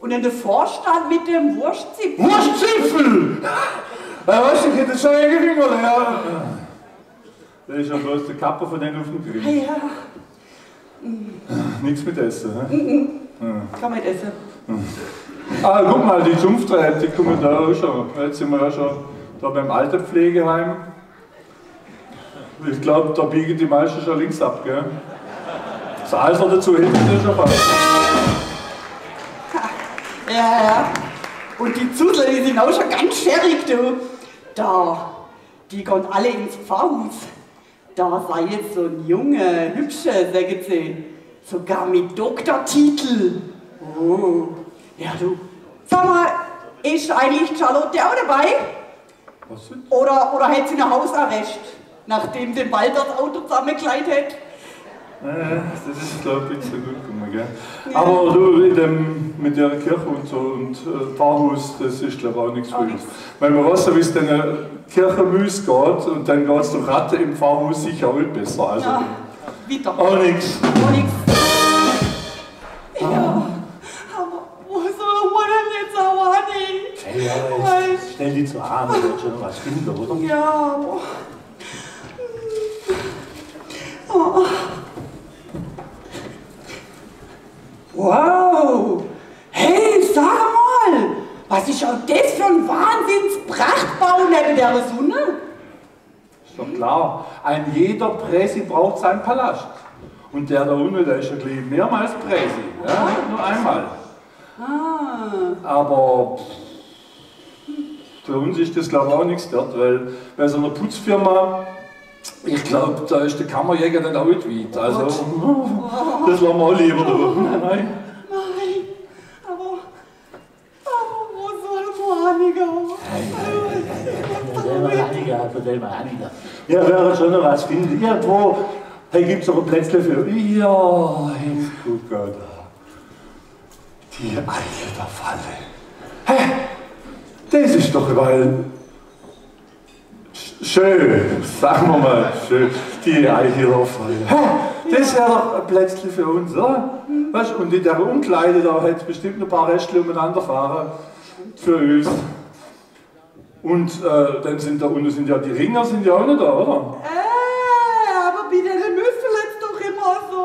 und dann der Vorstand mit dem Wurstzipfel. Wurstzipfel! Ja, weißt du, ich hätte schon einen Geringerl, ja. Das ist ja bloß der Kappe von denen auf dem Grill. Ja, ja. Mhm. Nichts mit Essen, ne? Mhm. Ja. Kann man nicht essen. Ah, guck mal, die Zunfträte, die kommen da auch schon. Jetzt sind wir ja schon da beim Alterpflegeheim. Ich glaube, da biegen die meisten schon links ab, gell? Das Eis noch dazu hinten ist schon fast. Ja, ja. Und die Zudler, die sind auch schon ganz schärig, du. Da, die gehen alle ins Pfauhaus. Da sei jetzt so ein Junge, hübscher, sagen sie. Sogar mit Doktortitel. Oh, ja du. Sag mal, ist eigentlich Charlotte auch dabei? Was denn? Oder, oder hat sie einen Hausarrest? Nachdem den Wald das Auto zusammengekleidet hat. Naja, das ist glaube ich nicht so gut gekommen, gell? Ja. Aber du, in dem, mit der Kirche und so und äh, Pfarrhaus, das ist glaube ich auch nichts für uns. Wenn man weiß, wie es in der Kirche müß geht und dann geht es durch Ratte im Pfarrhaus sicher auch nicht besser. Also, ja, wieder. Auch nichts. Auch nichts. Ja, ah. Aber wo soll man denn jetzt auch hin? Ja, hey, stell die zu Hause, da wird schon was finden, oder? Ja, aber... Oh. Wow! Hey, sag mal! Was ist auch das für ein Wahnsinnsprachtbau neben der Sonne? Ist doch klar, ein jeder Präsi braucht seinen Palast. Und der da unten, der ist ja gleich mehrmals Präsi. Ja, nicht nur einmal. Ah. Aber pff, für uns ist das glaube ich auch nichts wert, weil bei so einer Putzfirma. Ich glaube, da ist der Kammerjäger nicht auch nicht weit. Also, das lassen wir auch lieber da. Nein, nein. Nein, aber, aber Gottmadinger. Hotel Gottmadinger. Ja, wäre schon noch was finden. Irgendwo, da gibt es noch ein Plätzchen für. Ja, jetzt guck mal da. Die Eichel der Falle. Hä? Hey, das ist doch überall schön, sagen wir mal, schön, die Eichel der Falle. Hä? Hey, das wäre doch ein Plätzchen für uns, oder? Weißt, und in der Umkleide, da hätte es bestimmt ein paar Reste umeinander fahren für uns. Und äh, dann sind da unten sind ja die Ringer sind ja auch nicht da, oder? Äh, aber bitte, die müssen jetzt doch immer so.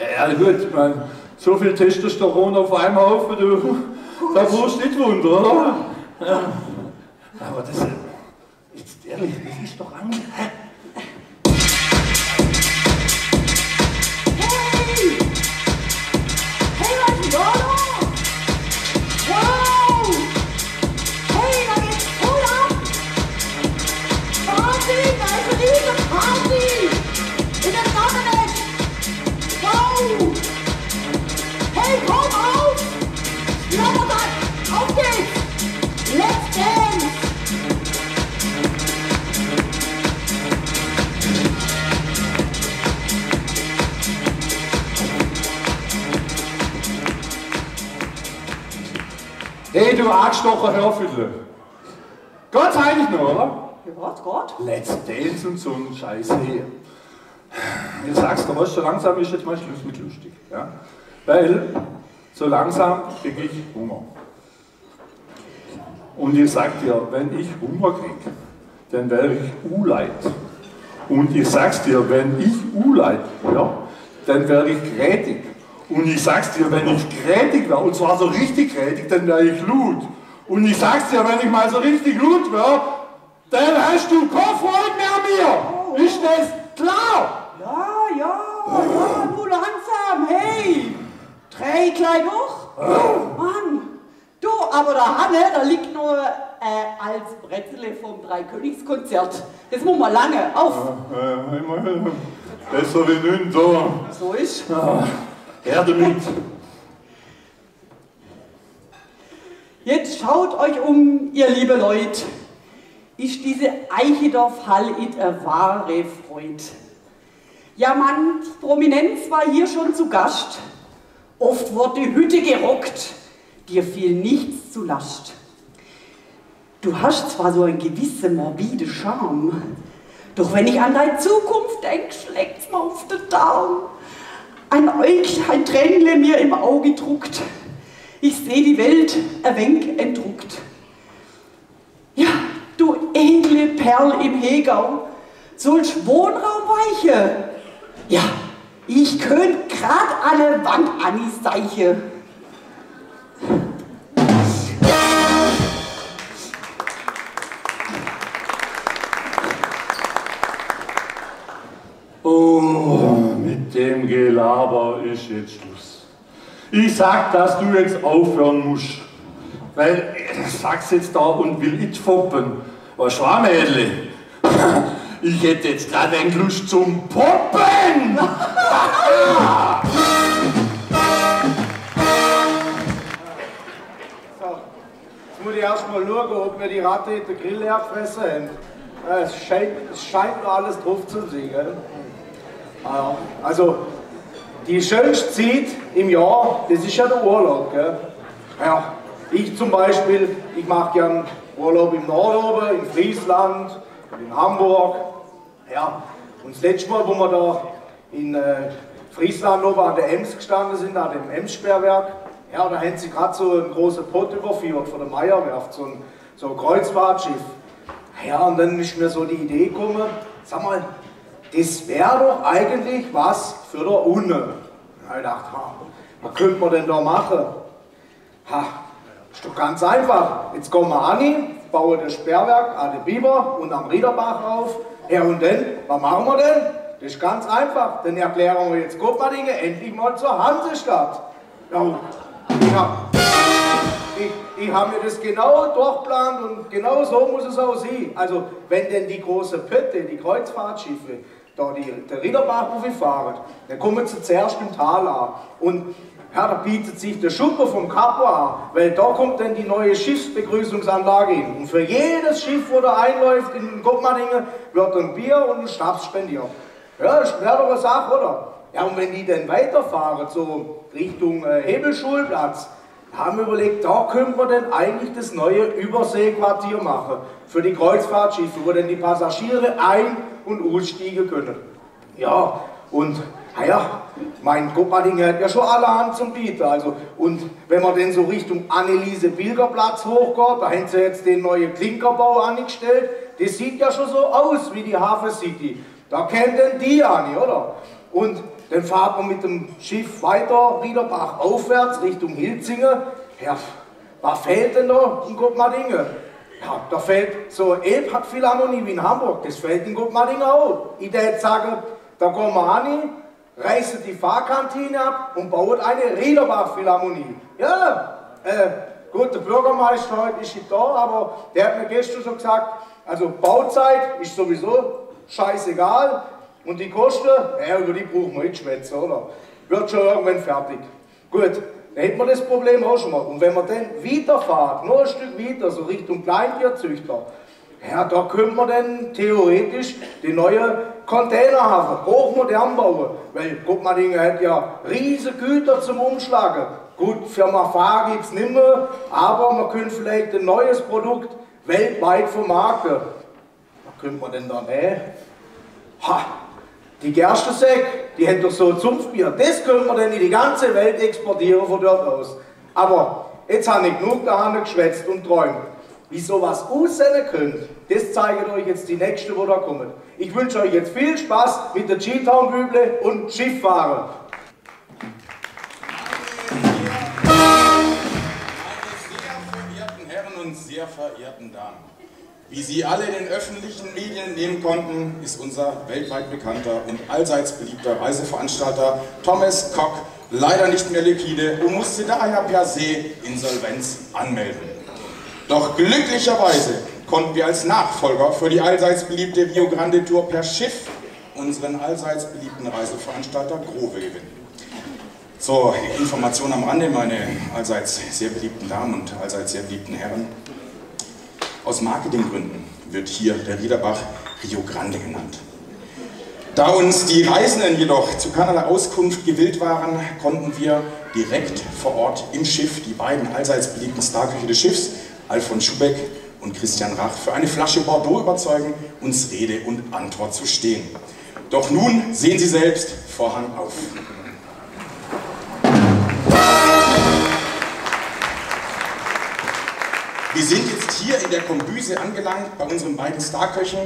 Uh. Ja gut, ich meine, so viel Testosteron auf einem Haufen, du, da brauchst du nicht wunder, oder? Ja. Aber das, jetzt ehrlich, das ist doch Angst. Hey! Hey, was ist da noch? Wow! Hey, da geht's voll ab! Party, da ist eine riesige Party! In der Sonne! Wow! Hey, komm auf! Laubertag, auf geht's! Let's dance! Hey, du angestochen Hörfüdler. Gott heilig noch, oder? Ja, was, Gott? Let's Dance und so ein Scheiß hier. Ich sag's dir, was, so langsam ist jetzt mal Schluss mit lustig. Ja? Weil, so langsam krieg ich Hunger. Und ich sag dir, wenn ich Hunger krieg, dann werde ich U-Leid. Und ich sag's dir, wenn ich U-Leid, ja, dann werde ich grätig. Und ich sag's dir, wenn ich grätig wäre, und zwar so richtig grätig, dann wäre ich laut. Und ich sag's dir, wenn ich mal so richtig laut wäre, dann hast du kein Freund mehr an mir. Ist das klar? Ja, ja, ja, nur langsam, hey. Drei gleich noch. Oh. Mann. Du, aber der Hanne, da liegt nur äh, als Bretzele vom Dreikönigskonzert. Das muss man lange, auf. Ja, immerhin. Besser wie nun, so. So ist. Ja. Her damit! Jetzt schaut euch um, ihr liebe Leute. Ist diese Eichedorf-Halle eine wahre Freude. Ja, manch Prominenz war hier schon zu Gast. Oft wurde die Hütte gerockt. Dir fiel nichts zu Last. Du hast zwar so einen gewissen morbide Charme, doch wenn ich an deine Zukunft denk, schlägt's mir auf den Daumen. Ein Äuglein, ein Tränle mir im Auge druckt. Ich seh die Welt ein wenig entdruckt. Ja, du edle Perl im Hegau, solch Wohnraum weiche. Ja, ich könnt grad an der Wand an die Seiche. Oh, mit dem Gelaber ist jetzt Schluss. Ich sag, dass du jetzt aufhören musst. Weil ich sag's jetzt da und will it foppen. Was war, Mädle? Ich hätte jetzt gerade eine Lust zum Poppen! So, jetzt muss ich erstmal schauen, ob wir die Ratte in der Grille abfressen haben. Es scheint, es scheint noch alles drauf zu sein, gell? Also, die schönste Zeit im Jahr, das ist ja der Urlaub, gell? Ja, ich zum Beispiel, ich mache gern Urlaub im Nordoben, in Friesland, in Hamburg. Ja, und das letzte Mal, wo wir da in äh, Friesland oben an der Ems gestanden sind, an dem Ems-Sperrwerk, ja, da haben sie gerade so einen großen Pott überführt von der Meierwerft, so ein, so ein Kreuzfahrtschiff. Ja, und dann ist mir so die Idee gekommen, sag mal, das wäre doch eigentlich was für der Unne. Ja, ich dachte, ha, was könnte man denn da machen? Ha, ist doch ganz einfach. Jetzt kommen wir an, bauen das Sperrwerk an den Biber und am Riederbach auf. Ja, und dann, was machen wir denn? Das ist ganz einfach. Dann erklären wir jetzt Gottmadinger endlich mal zur Hansestadt. Ja, ich habe ich, ich hab mir das genau durchgeplant und genau so muss es auch sein. Also, wenn denn die großen Pötte, die Kreuzfahrtschiffe, da die, der Riederbach, wo wir fahren, dann kommen sie zuerst im Tal an. Und Herr, da bietet sich der Schupper vom Kapo an, weil da kommt dann die neue Schiffsbegrüßungsanlage hin. Und für jedes Schiff, wo da einläuft in Gottmadinger, wird ein Bier und ein Schnaps spendiert. Ja, das wäre doch eine Sache, oder? Ja, und wenn die dann weiterfahren, so Richtung äh, Hebelschulplatz, haben wir überlegt, da können wir denn eigentlich das neue Überseequartier machen, für die Kreuzfahrtschiffe, wo denn die Passagiere ein- und aussteigen können. Ja, und naja, mein Gottmadinger hat ja schon allerhand zum Bieten. Also, und wenn man denn so Richtung Anneliese-Bilger-Platz hochgeht, da haben sie jetzt den neuen Klinkerbau angestellt, das sieht ja schon so aus wie die Hafen City. Da kennt denn die an, oder? Und dann fahrt man mit dem Schiff weiter, Riederbach aufwärts, Richtung Hilzingen. Ja, was fehlt denn da in Gottmadinger? Ja, da fehlt so eine Elbphilharmonie wie in Hamburg, das fehlt in Gottmadinger auch. Ich würde sagen, da gehen wir an, reißen die Fahrkantine ab und bauen eine Riederbach-Philharmonie. Ja, äh, gut, der Bürgermeister heute ist nicht da, aber der hat mir gestern schon gesagt, also Bauzeit ist sowieso scheißegal. Und die Kosten, ja, über die brauchen wir nicht schwätzen, oder? Wird schon irgendwann fertig. Gut, dann hätten wir das Problem auch schon mal. Und wenn man dann weiterfahrt, nur ein Stück weiter, so Richtung Kleintierzüchter, ja, da können wir dann theoretisch die neue Containerhafen hochmodern bauen. Weil Gottmadinger hat ja riesige Güter zum Umschlagen. Gut, für Mafar gibt es nicht mehr, aber man könnte vielleicht ein neues Produkt weltweit vermarkten. Was könnte man denn da nehmen? Ha! Die Gerstensack, die hat doch so ein Zunftbier, das können wir dann in die ganze Welt exportieren von dort aus. Aber jetzt habe ich genug daheim geschwätzt und träumt. Wie sowas aussehen könnt, das zeigen euch jetzt die Nächsten, wo da kommen. Ich wünsche euch jetzt viel Spaß mit der G-Town-Büble und Schifffahren. Meine sehr verehrten Herren und sehr verehrten Damen. Wie Sie alle in den öffentlichen Medien entnehmen konnten, ist unser weltweit bekannter und allseits beliebter Reiseveranstalter Thomas Koch leider nicht mehr liquide und musste daher per se Insolvenz anmelden. Doch glücklicherweise konnten wir als Nachfolger für die allseits beliebte Rio Grande Tour per Schiff unseren allseits beliebten Reiseveranstalter Grove gewinnen. Zur Information am Rande, meine allseits sehr beliebten Damen und allseits sehr beliebten Herren. Aus Marketinggründen wird hier der Widerbach Rio Grande genannt. Da uns die Reisenden jedoch zu keinerlei Auskunft gewillt waren, konnten wir direkt vor Ort im Schiff die beiden allseits beliebten Starköche des Schiffs, Alfons Schuhbeck und Christian Rach, für eine Flasche Bordeaux überzeugen, uns Rede und Antwort zu stehen. Doch nun sehen Sie selbst, Vorhang auf. Wir sind jetzt hier in der Kombüse angelangt bei unseren beiden Starköchen.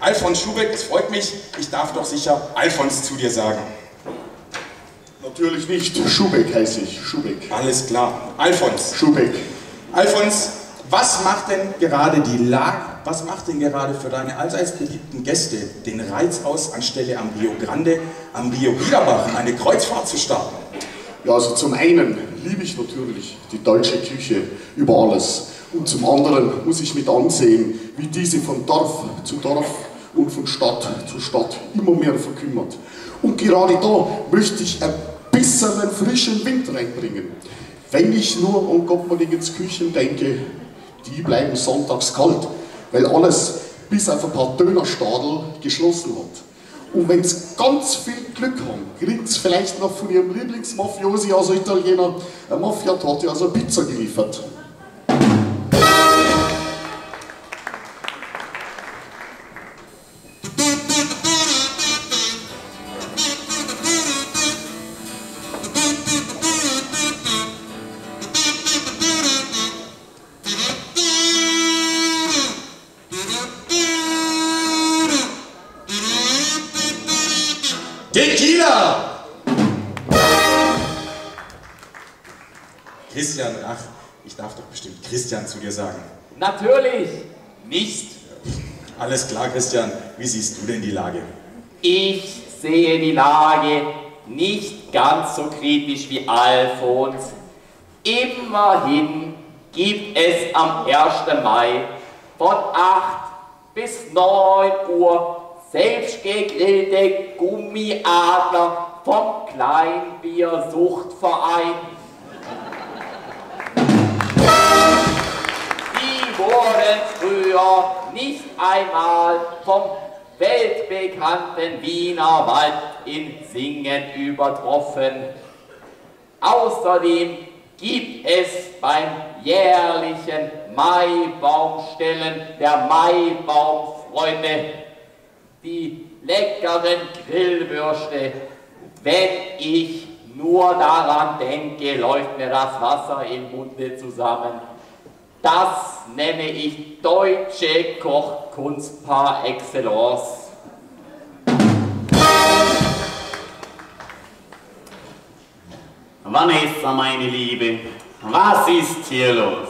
Alfons Schuhbeck, es freut mich, ich darf doch sicher Alfons zu dir sagen. Natürlich nicht, Schuhbeck heiße ich, Schuhbeck. Alles klar, Alfons. Schuhbeck. Alfons, was macht denn gerade die Lage, was macht denn gerade für deine allseits beliebten Gäste den Reiz aus, anstelle am Rio Grande, am Rio Widerbach eine Kreuzfahrt zu starten? Ja, also zum einen liebe ich natürlich die deutsche Küche über alles. Und zum anderen muss ich mit ansehen, wie diese von Dorf zu Dorf und von Stadt zu Stadt immer mehr verkümmert. Und gerade da möchte ich ein bisschen einen frischen Wind reinbringen. Wenn ich nur an Gottmadingens Küchen denke, die bleiben sonntags kalt, weil alles bis auf ein paar Dönerstadel geschlossen hat. Und wenn sie ganz viel Glück haben, kriegen sie vielleicht noch von ihrem Lieblingsmafiosi, also Italiener, eine Mafia-Torte, also Pizza geliefert. Christian Rach, ich darf doch bestimmt Christian zu dir sagen. Natürlich nicht. Alles klar, Christian. Wie siehst du denn die Lage? Ich sehe die Lage nicht ganz so kritisch wie Alfons. Immerhin gibt es am ersten Mai von acht bis neun Uhr selbstgegrillte Gummiadler vom Kleinbiersuchtverein. Die wurden früher nicht einmal vom weltbekannten Wienerwald in Singen übertroffen. Außerdem gibt es beim jährlichen Maibaumstellen der Maibaumfreunde die leckeren Grillwürste. Wenn ich nur daran denke, läuft mir das Wasser im Munde zusammen. Das nenne ich deutsche Kochkunst par excellence. Vanessa, meine Liebe, was ist hier los?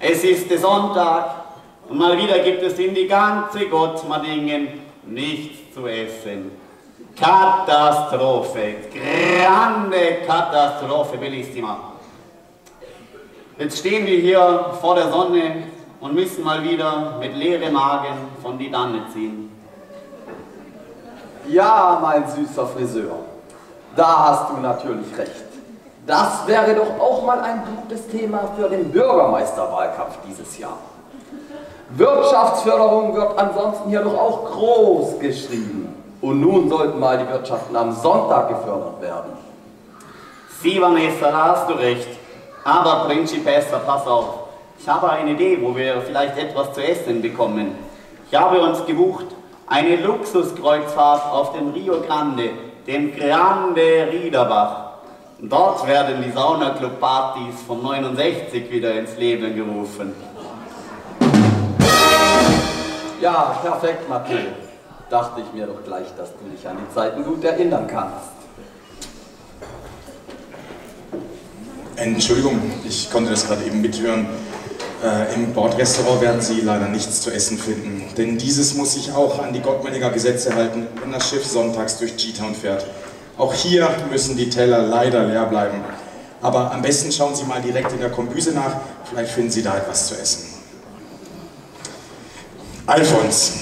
Es ist der Sonntag und mal wieder gibt es in die ganze Gottmadingen nichts zu essen. Katastrophe, grande Katastrophe, bellissima. Jetzt stehen wir hier vor der Sonne und müssen mal wieder mit leerem Magen von die Danne ziehen. Ja, mein süßer Friseur, da hast du natürlich recht. Das wäre doch auch mal ein gutes Thema für den Bürgermeisterwahlkampf dieses Jahr. Wirtschaftsförderung wird ansonsten hier doch auch groß geschrieben. Und nun sollten mal die Wirtschaften am Sonntag gefördert werden. Sie, Vanessa, da hast du recht. Aber Principessa, pass auf, ich habe eine Idee, wo wir vielleicht etwas zu essen bekommen. Ich habe uns gebucht, eine Luxuskreuzfahrt auf dem Rio Grande, dem Grande Riederbach. Dort werden die Saunaclub-Partys vom neunundsechzig wieder ins Leben gerufen. Ja, perfekt, Matteo. Dachte ich mir doch gleich, dass du dich an die Zeiten gut erinnern kannst. Entschuldigung, ich konnte das gerade eben mithören. Äh, Im Bordrestaurant werden Sie leider nichts zu essen finden, denn dieses muss sich auch an die Gottmadinger Gesetze halten, wenn das Schiff sonntags durch G-Town fährt. Auch hier müssen die Teller leider leer bleiben. Aber am besten schauen Sie mal direkt in der Kombüse nach, vielleicht finden Sie da etwas zu essen. Alfons.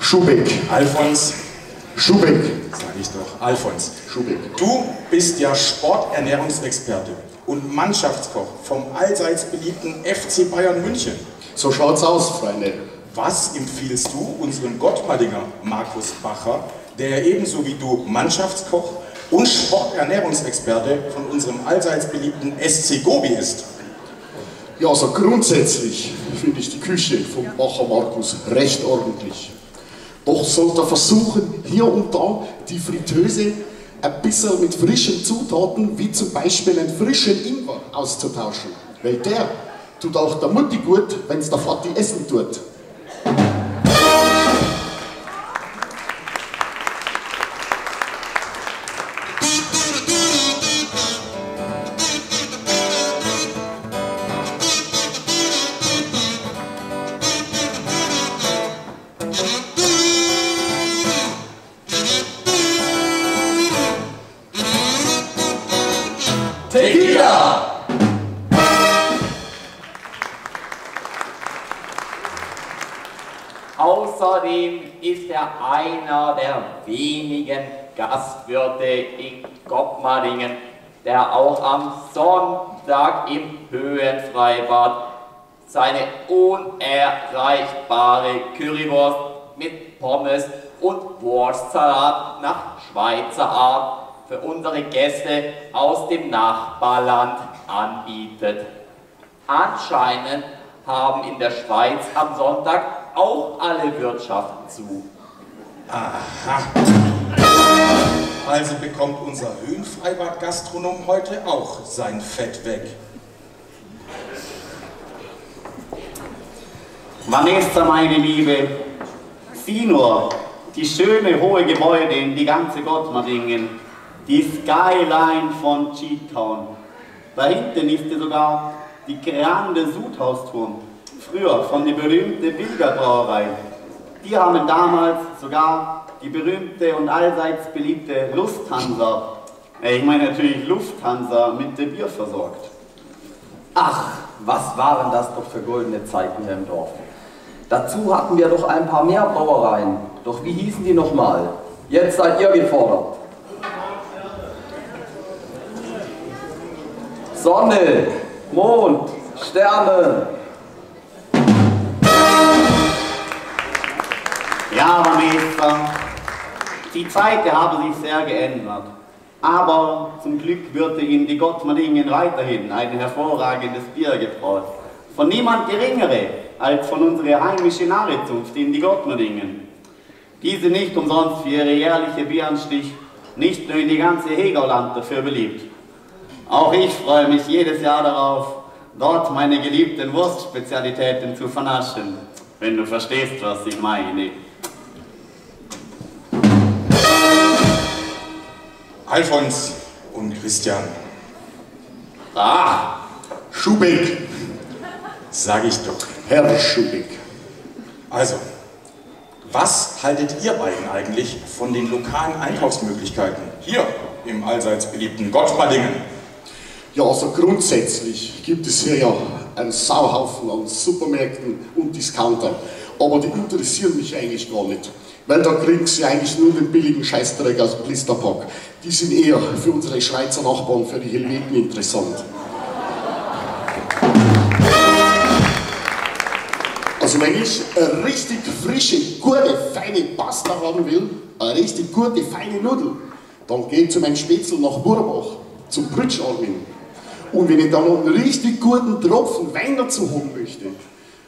Schuhbeck. Alfons. Schuhbeck, sage ich doch, Alfons Schuhbeck. Du bist ja Sporternährungsexperte und Mannschaftskoch vom allseits beliebten F C Bayern München. So schaut's aus, Freunde. Was empfiehlst du unserem Gottmadinger Markus Bacher, der ebenso wie du Mannschaftskoch und Sporternährungsexperte von unserem allseits beliebten S C Gobi ist? Ja, so also grundsätzlich finde ich die Küche vom Bacher Markus recht ordentlich. Doch sollte versuchen, hier und da die Fritteuse ein bisschen mit frischen Zutaten, wie zum Beispiel einen frischen Ingwer, auszutauschen. Weil der tut auch der Mutti gut, wenn es der Vati essen tut. Einer der wenigen Gastwirte in Gottmadinger, der auch am Sonntag im Höhenfreibad seine unerreichbare Currywurst mit Pommes und Wurstsalat nach Schweizer Art für unsere Gäste aus dem Nachbarland anbietet. Anscheinend haben in der Schweiz am Sonntag auch alle Wirtschaften zu. Aha. Also bekommt unser Höhenfreibad-Gastronom heute auch sein Fett weg. Vanessa, meine Liebe, sieh nur die schöne hohe Gebäude in die ganze Gottmadingen, die Skyline von G-Town. Da hinten ist ja sogar die grande Sudhausturm, früher von der berühmten Bilgerbrauerei. Die haben damals sogar die berühmte und allseits beliebte Lufthansa, ich meine natürlich Lufthansa, mit dem Bier versorgt. Ach, was waren das doch für goldene Zeiten hier im Dorf. Dazu hatten wir doch ein paar mehr Brauereien Doch wie hießen die nochmal? Jetzt seid ihr gefordert. Sonne, Mond, Sterne. Ja, Herr Minister, die Zeiten haben sich sehr geändert. Aber zum Glück wird Ihnen die Gottmadingen weiterhin ein hervorragendes Bier gebraut. Von niemand geringere als von unserer heimischen Narrezunft in die Gottmadingen. Diese nicht umsonst für ihre jährliche Bieranstich, nicht nur in die ganze Hegauland dafür beliebt. Auch ich freue mich jedes Jahr darauf, dort meine geliebten Wurstspezialitäten zu vernaschen, wenn du verstehst, was ich meine. Alfons und Christian. Ah, Schuhbeck, sage ich doch. Herr Schuhbeck. Also, was haltet ihr beiden eigentlich von den lokalen Einkaufsmöglichkeiten hier im allseits beliebten Gottmadinger? Ja, also grundsätzlich gibt es hier ja einen Sauhaufen an Supermärkten und Discountern, aber die interessieren mich eigentlich gar nicht, weil da kriegen sie eigentlich nur den billigen Scheißdreck aus dem Blisterpack. Die sind eher für unsere Schweizer Nachbarn, für die Helveten interessant. Also wenn ich eine richtig frische, gute, feine Pasta haben will, eine richtig gute, feine Nudel, dann gehe ich zu meinem Spätzl nach Burbach, zum Brütschalmin. Und wenn ich dann noch einen richtig guten Tropfen Wein dazu haben möchte,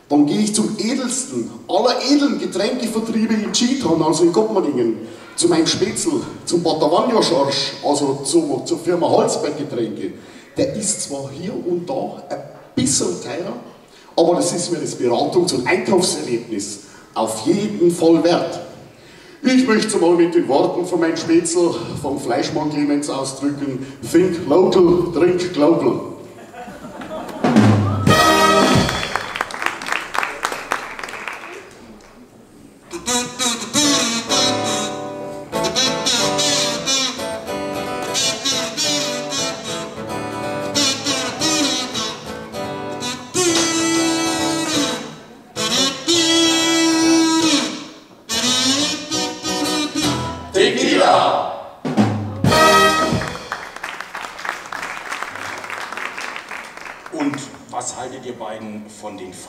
dann gehe ich zum edelsten aller edlen Getränkevertriebe in Gitan, also in Gottmadinger, zu meinem Spätzl, zum Patavagno-Schorsch, also zu, zur Firma Halsberg-Getränke. Der ist zwar hier und da ein bisschen teurer, aber das ist mir das Beratungs- und Einkaufserlebnis auf jeden Fall wert. Ich möchte mal mit den Worten von meinem Spätzl vom Fleischmann Clemens ausdrücken: Think local, drink global.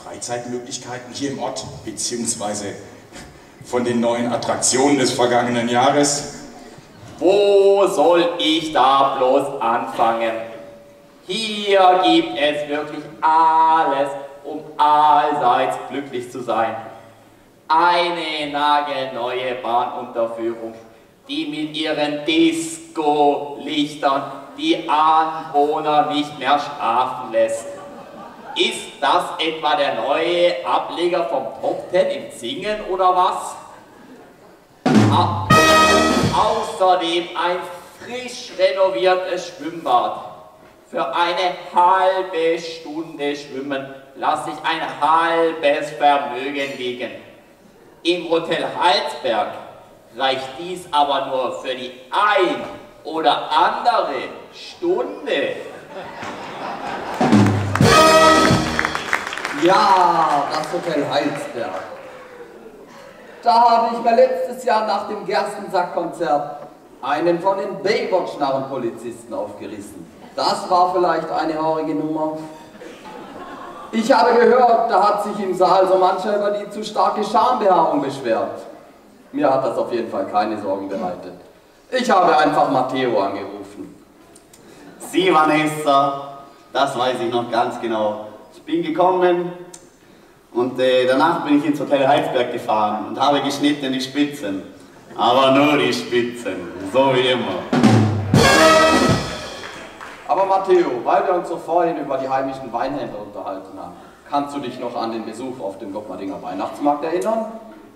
Freizeitmöglichkeiten hier im Ort, beziehungsweise von den neuen Attraktionen des vergangenen Jahres. Wo soll ich da bloß anfangen? Hier gibt es wirklich alles, um allseits glücklich zu sein. Eine nagelneue Bahnunterführung, die mit ihren Disco-Lichtern die Anwohner nicht mehr schlafen lässt. Ist das etwa der neue Ableger vom Top Ten im Singen oder was? Ah, außerdem ein frisch renoviertes Schwimmbad. Für eine halbe Stunde schwimmen lasse ich ein halbes Vermögen liegen. Im Hotel Heilsberg reicht dies aber nur für die ein oder andere Stunde. Ja, das Hotel Heilsberg. Da habe ich mir letztes Jahr nach dem Gerstensack-Konzert einen von den Baywatch-Narrenpolizisten aufgerissen. Das war vielleicht eine haarige Nummer. Ich habe gehört, da hat sich im Saal so mancher über die zu starke Schambehaarung beschwert. Mir hat das auf jeden Fall keine Sorgen bereitet. Ich habe einfach Matteo angerufen. Sie, Vanessa, das weiß ich noch ganz genau. Ich bin gekommen und äh, danach bin ich ins Hotel Heilsberg gefahren und habe geschnitten die Spitzen. Aber nur die Spitzen, so wie immer. Aber Matteo, weil wir uns so vorhin über die heimischen Weinhändler unterhalten haben, kannst du dich noch an den Besuch auf dem Gottmadinger Weihnachtsmarkt erinnern?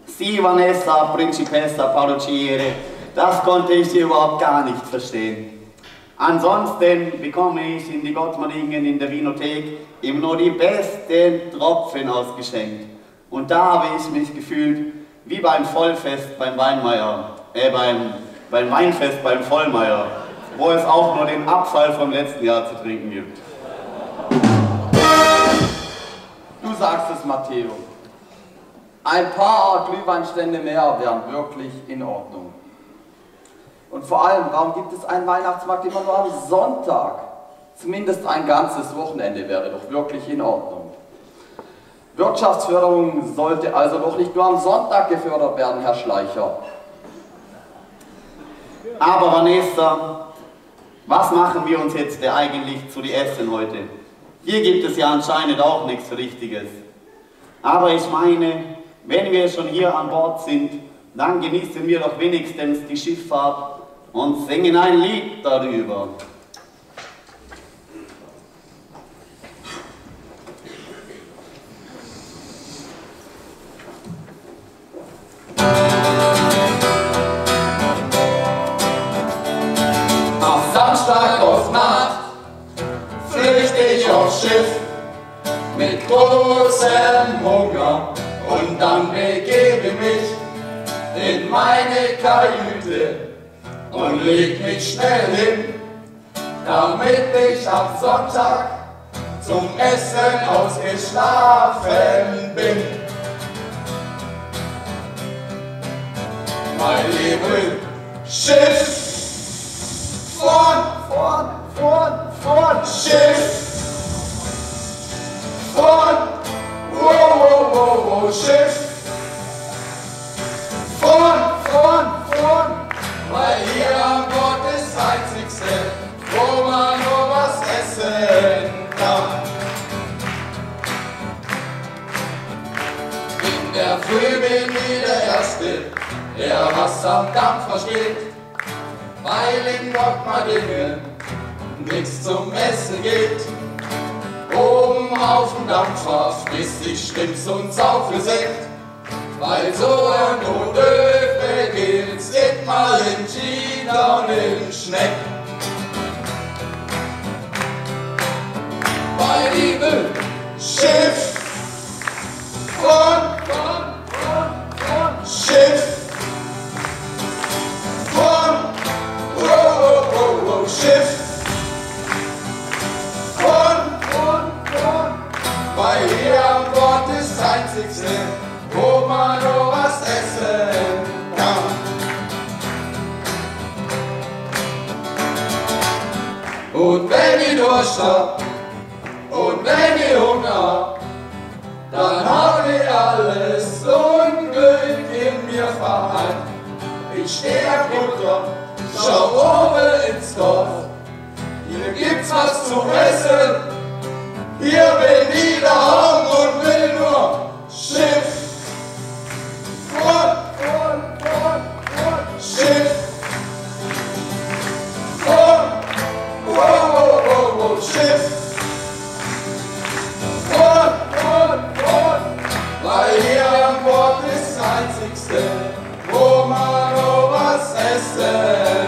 Si, Vanessa, Principessa, Parrucciere, das konnte ich dir überhaupt gar nicht verstehen. Ansonsten bekomme ich in die Gottmadingen in der Winothek eben nur die besten Tropfen ausgeschenkt. Und da habe ich mich gefühlt wie beim Vollfest beim Weinmeier, äh, beim, beim Weinfest beim Vollmeier, wo es auch nur den Abfall vom letzten Jahr zu trinken gibt. Du sagst es, Matteo. Ein paar Glühweinstände mehr wären wirklich in Ordnung. Und vor allem, warum gibt es einen Weihnachtsmarkt immer nur am Sonntag? Zumindest ein ganzes Wochenende wäre doch wirklich in Ordnung. Wirtschaftsförderung sollte also doch nicht nur am Sonntag gefördert werden, Herr Schleicher. Aber, Vanessa, was machen wir uns jetzt denn eigentlich zu die Essen heute? Hier gibt es ja anscheinend auch nichts Richtiges. Aber ich meine, wenn wir schon hier an Bord sind, dann genießen wir doch wenigstens die Schifffahrt und singen ein Lied darüber. Auf Samstag auf Nacht flüchte ich aufs Schiff mit großem Hunger und dann begebe mich in meine Kajüte und leg mich schnell hin, damit ich am Sonntag zum Essen ausgeschlafen bin. Mein Leben, Schiff, vorn, vorn, vorn, vorn, Schiff, vorn, wo, wo, wo, wo, Schiff, vorn, vorn, vorn, weil hier am Bord ist einzigste, wo man nur was essen kann. In der Früh bin ich der Erste, der was am Dampf versteht, weil in Gottmadinger nichts zum Essen geht. Oben auf dem Dampfer frisst ich Schrimps und saufe Sekt, weil so ein Notdöfe gilt's nicht mal in China und im Schneck. Bei liebe Schiff und, und, und, und Schiff. Schiff, vorn, vorn, vorn, weil hier am Bord ist einzigste, wo man nur was essen kann. Und wenn ich Durst hab, und wenn ich Hunger, dann hab ich alles Unglück in mir verhalten. Ich steh am Ruder, schau oben ins Dorf, hier gibt's was zu essen. Hier bin ich daheim und will nur Schiff, vorn, vorn, vorn, vorn, Schiff, vorn, wow, wow, wow, Schiff, vorn, vorn, vorn, weil hier am Bord ist einzigste, wo man nur was essen.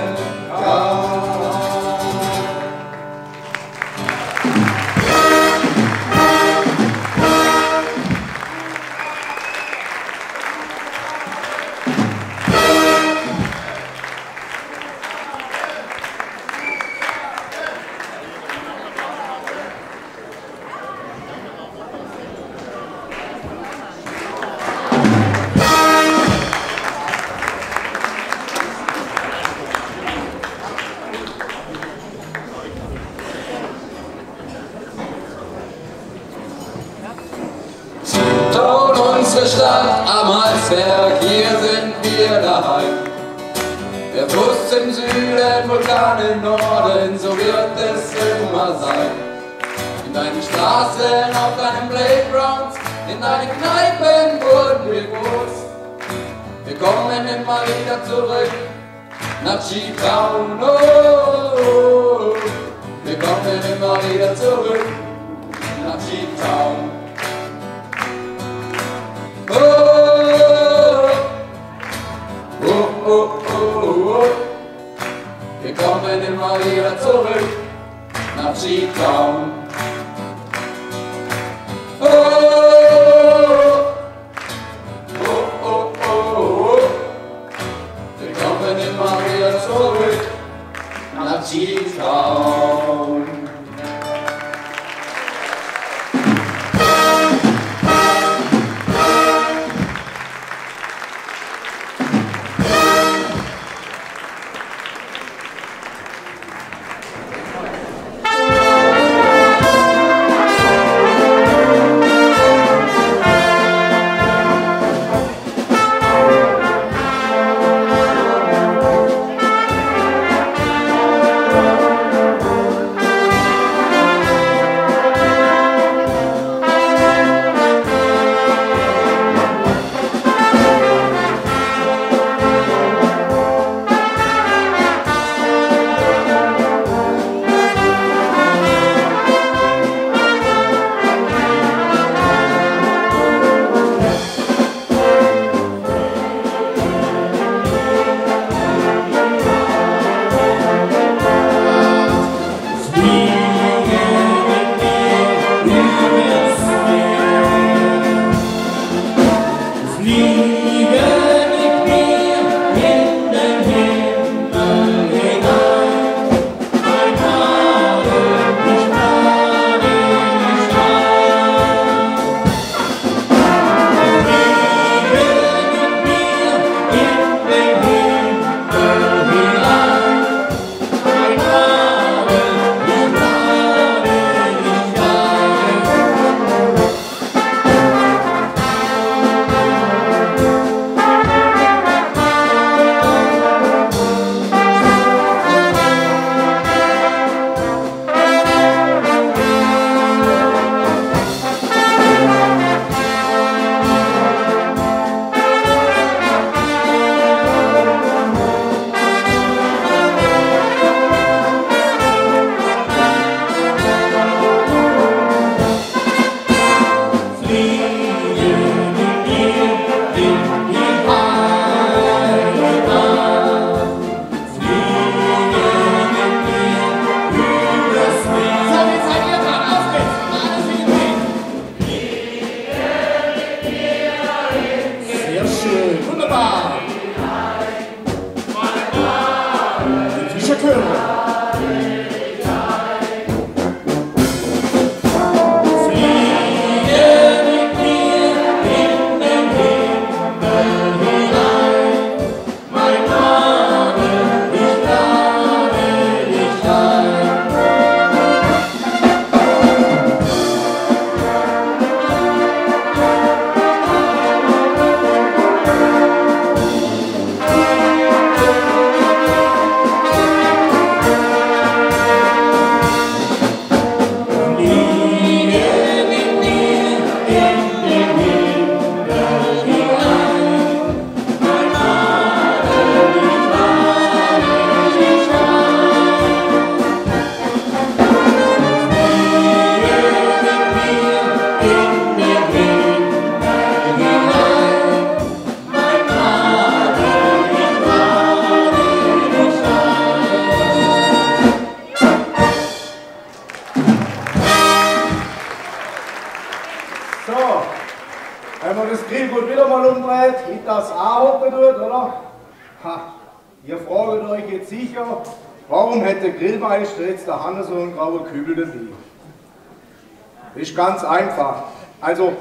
Ist ganz einfach. Also,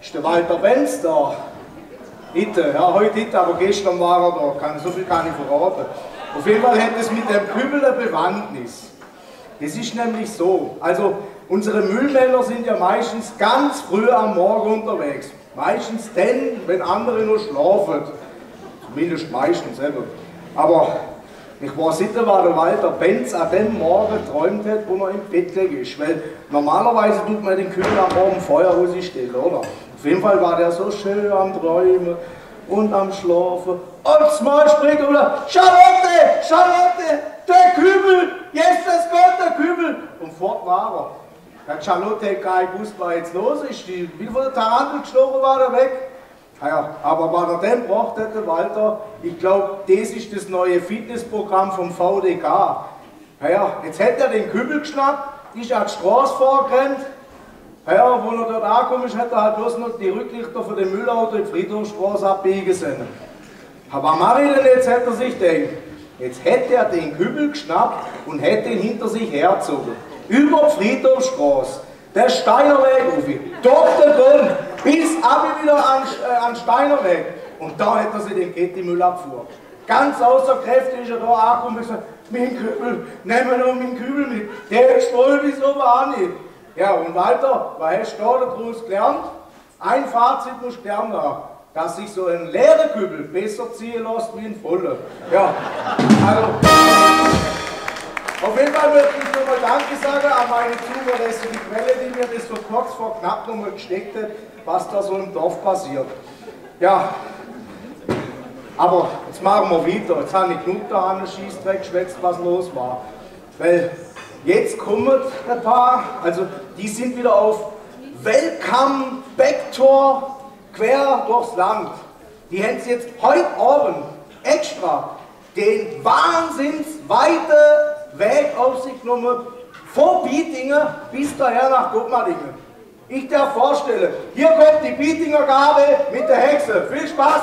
ist der Walter Benz da? Heute, ja, heute nicht, aber gestern war er da. Kann, so viel kann ich verraten. Auf jeden Fall hat es mit dem Kübel eine Bewandtnis. Das ist nämlich so. Also, unsere Müllmänner sind ja meistens ganz früh am Morgen unterwegs. Meistens dann, wenn andere nur schlafen. Zumindest meistens eben. Aber ich weiß nicht, was der Walter Benz an dem Morgen geträumt hat, wo er im Bett gelegen ist. Weil normalerweise tut man den Kübel am Morgen Feuer rausstellen, oder? Auf jeden Fall war der so schön am Träumen und am Schlafen. Und zumal springt er wieder: Charlotte, Charlotte, der Kübel, jetzt ist Gott, der Kübel. Und fort war er. Die Charlotte hat gar nicht gewusst, was jetzt los ist. Die will von der Tarantel gestochen, war er weg. Ja, aber was er dann braucht, der Walter, ich glaube, das ist das neue Fitnessprogramm vom V D K. Ja, jetzt hat er den Kübel geschnappt, ist an die Straße vorgerannt. Ja, wo er dort angekommen ist, hat er halt bloß noch die Rücklichter von dem Müllauto in die Friedhofstraße abbiegen sollen. Aber was mache ich denn jetzt, hat er sich gedacht? Jetzt hätte er den Kübel geschnappt und hätte ihn hinter sich hergezogen. Über die Friedhofstraße. Der Steinerweg, Ufi, dort drin, bis ab wieder an, äh, an Steinerweg. Und da hat er sich den Kettimüllabfuhr. Ganz außer Kräfte ist er da angekommen und gesagt: Mein Kübel, nehmen wir noch meinen Kübel mit. Der ist voll bis oben an. Ja, und Walter, was hast du da daraus gelernt? Ein Fazit muss gelernt haben, dass sich so ein leerer Kübel besser ziehen lässt wie ein voller. Ja, also. Auf jeden Fall möchte ich nochmal Danke sagen an meine zuverlässige Quelle, die mir das so kurz vor knapp nochmal gesteckt hat, was da so im Dorf passiert. Ja, aber jetzt machen wir weiter. Jetzt habe ich genug da an den Schießdreck geschwätzt, was los war. Weil jetzt kommen ein paar, also die sind wieder auf Welcome Back Tour quer durchs Land. Die haben sie jetzt heute Abend extra den wahnsinnsweiten Weg auf sich genommen, Von Bietingen bis daher nach Gottmadinger. Ich darf vorstellen, hier kommt die Bietinger Gabe mit der Hexe. Viel Spaß!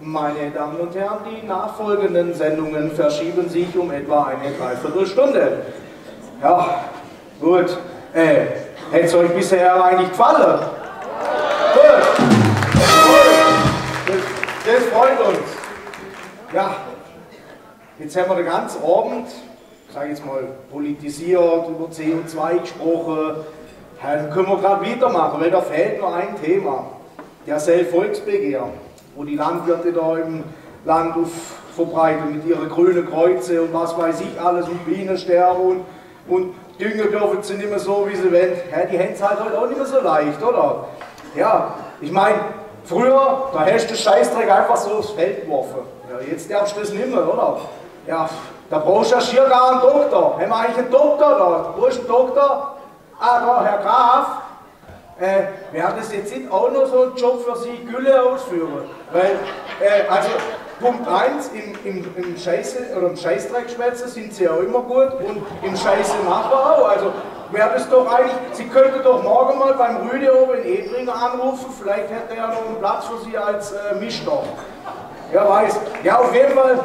Meine Damen und Herren, die nachfolgenden Sendungen verschieben sich um etwa eine Dreiviertelstunde. Ja, gut. Äh, hätte es euch bisher eigentlich gefallen? Gut. Gut. Das, das freut uns. Ja, jetzt haben wir den ganzen Abend, ich sage jetzt mal, politisiert, über C O zwei gesprochen. Ja, dann können wir gerade weitermachen, weil da fehlt nur ein Thema. Der Selbstvolksbegehr, wo die Landwirte da im Land verbreiten mit ihren grünen Kreuze und was weiß ich alles und Bienen sterben und, und Dünger dürfen sie nicht mehr so, wie sie wollen. Ja, die haben es halt heute auch nicht mehr so leicht, oder? Ja, ich meine, früher, da hast du den Scheißdreck einfach so aufs Feld geworfen. Ja, jetzt darfst du das nicht mehr, oder? Ja, da brauchst du ja schier gar einen Doktor. Haben wir eigentlich einen Doktor da? Wo ist ein Doktor? Ah, da, Herr Graf. Äh, wäre das jetzt nicht auch noch so ein Job für Sie, Gülle ausführen? Weil, äh, also, Punkt eins, im, im, im Scheiße, oder im Scheißdreckschwätzen sind Sie ja auch immer gut und im Scheiße machen wir auch. Also, wäre das doch eigentlich, Sie könnten doch morgen mal beim Rüde oben in Edlinger anrufen, vielleicht hätte er ja noch einen Platz für Sie als äh, Mischdorf. Wer weiß. Ja, auf jeden Fall,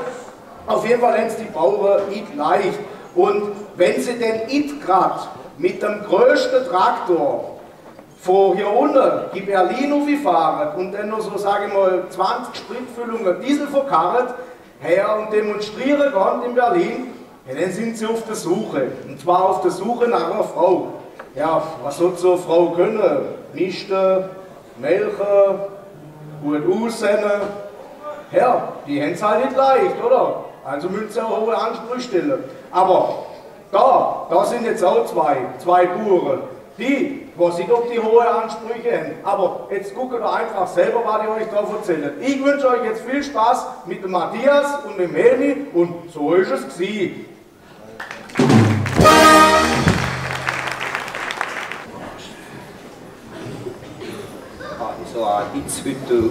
auf jeden Fall haben es die Bauern nicht leicht. Und wenn Sie denn nicht gerade mit dem größten Traktor von hier unten, die Berlin aufgefahren und dann noch so, sage ich mal, zwanzig Spritfüllungen Diesel verkarrt, her und demonstrieren gegangen in Berlin, ja, dann sind sie auf der Suche. Und zwar auf der Suche nach einer Frau. Ja, was soll so eine Frau können? Misten, melken, gut aussehen. Ja, die haben es halt nicht leicht, oder? Also müssen sie auch hohe Ansprüche stellen. Aber da, da sind jetzt auch zwei, zwei Bauern. Die, die sind ob die hohe Ansprüche haben. Aber jetzt guckt ihr einfach selber, was ich euch da erzähle. Ich wünsche euch jetzt viel Spaß mit dem Matthias und dem Heli und so ist es gewesen. Also ein Witz heute,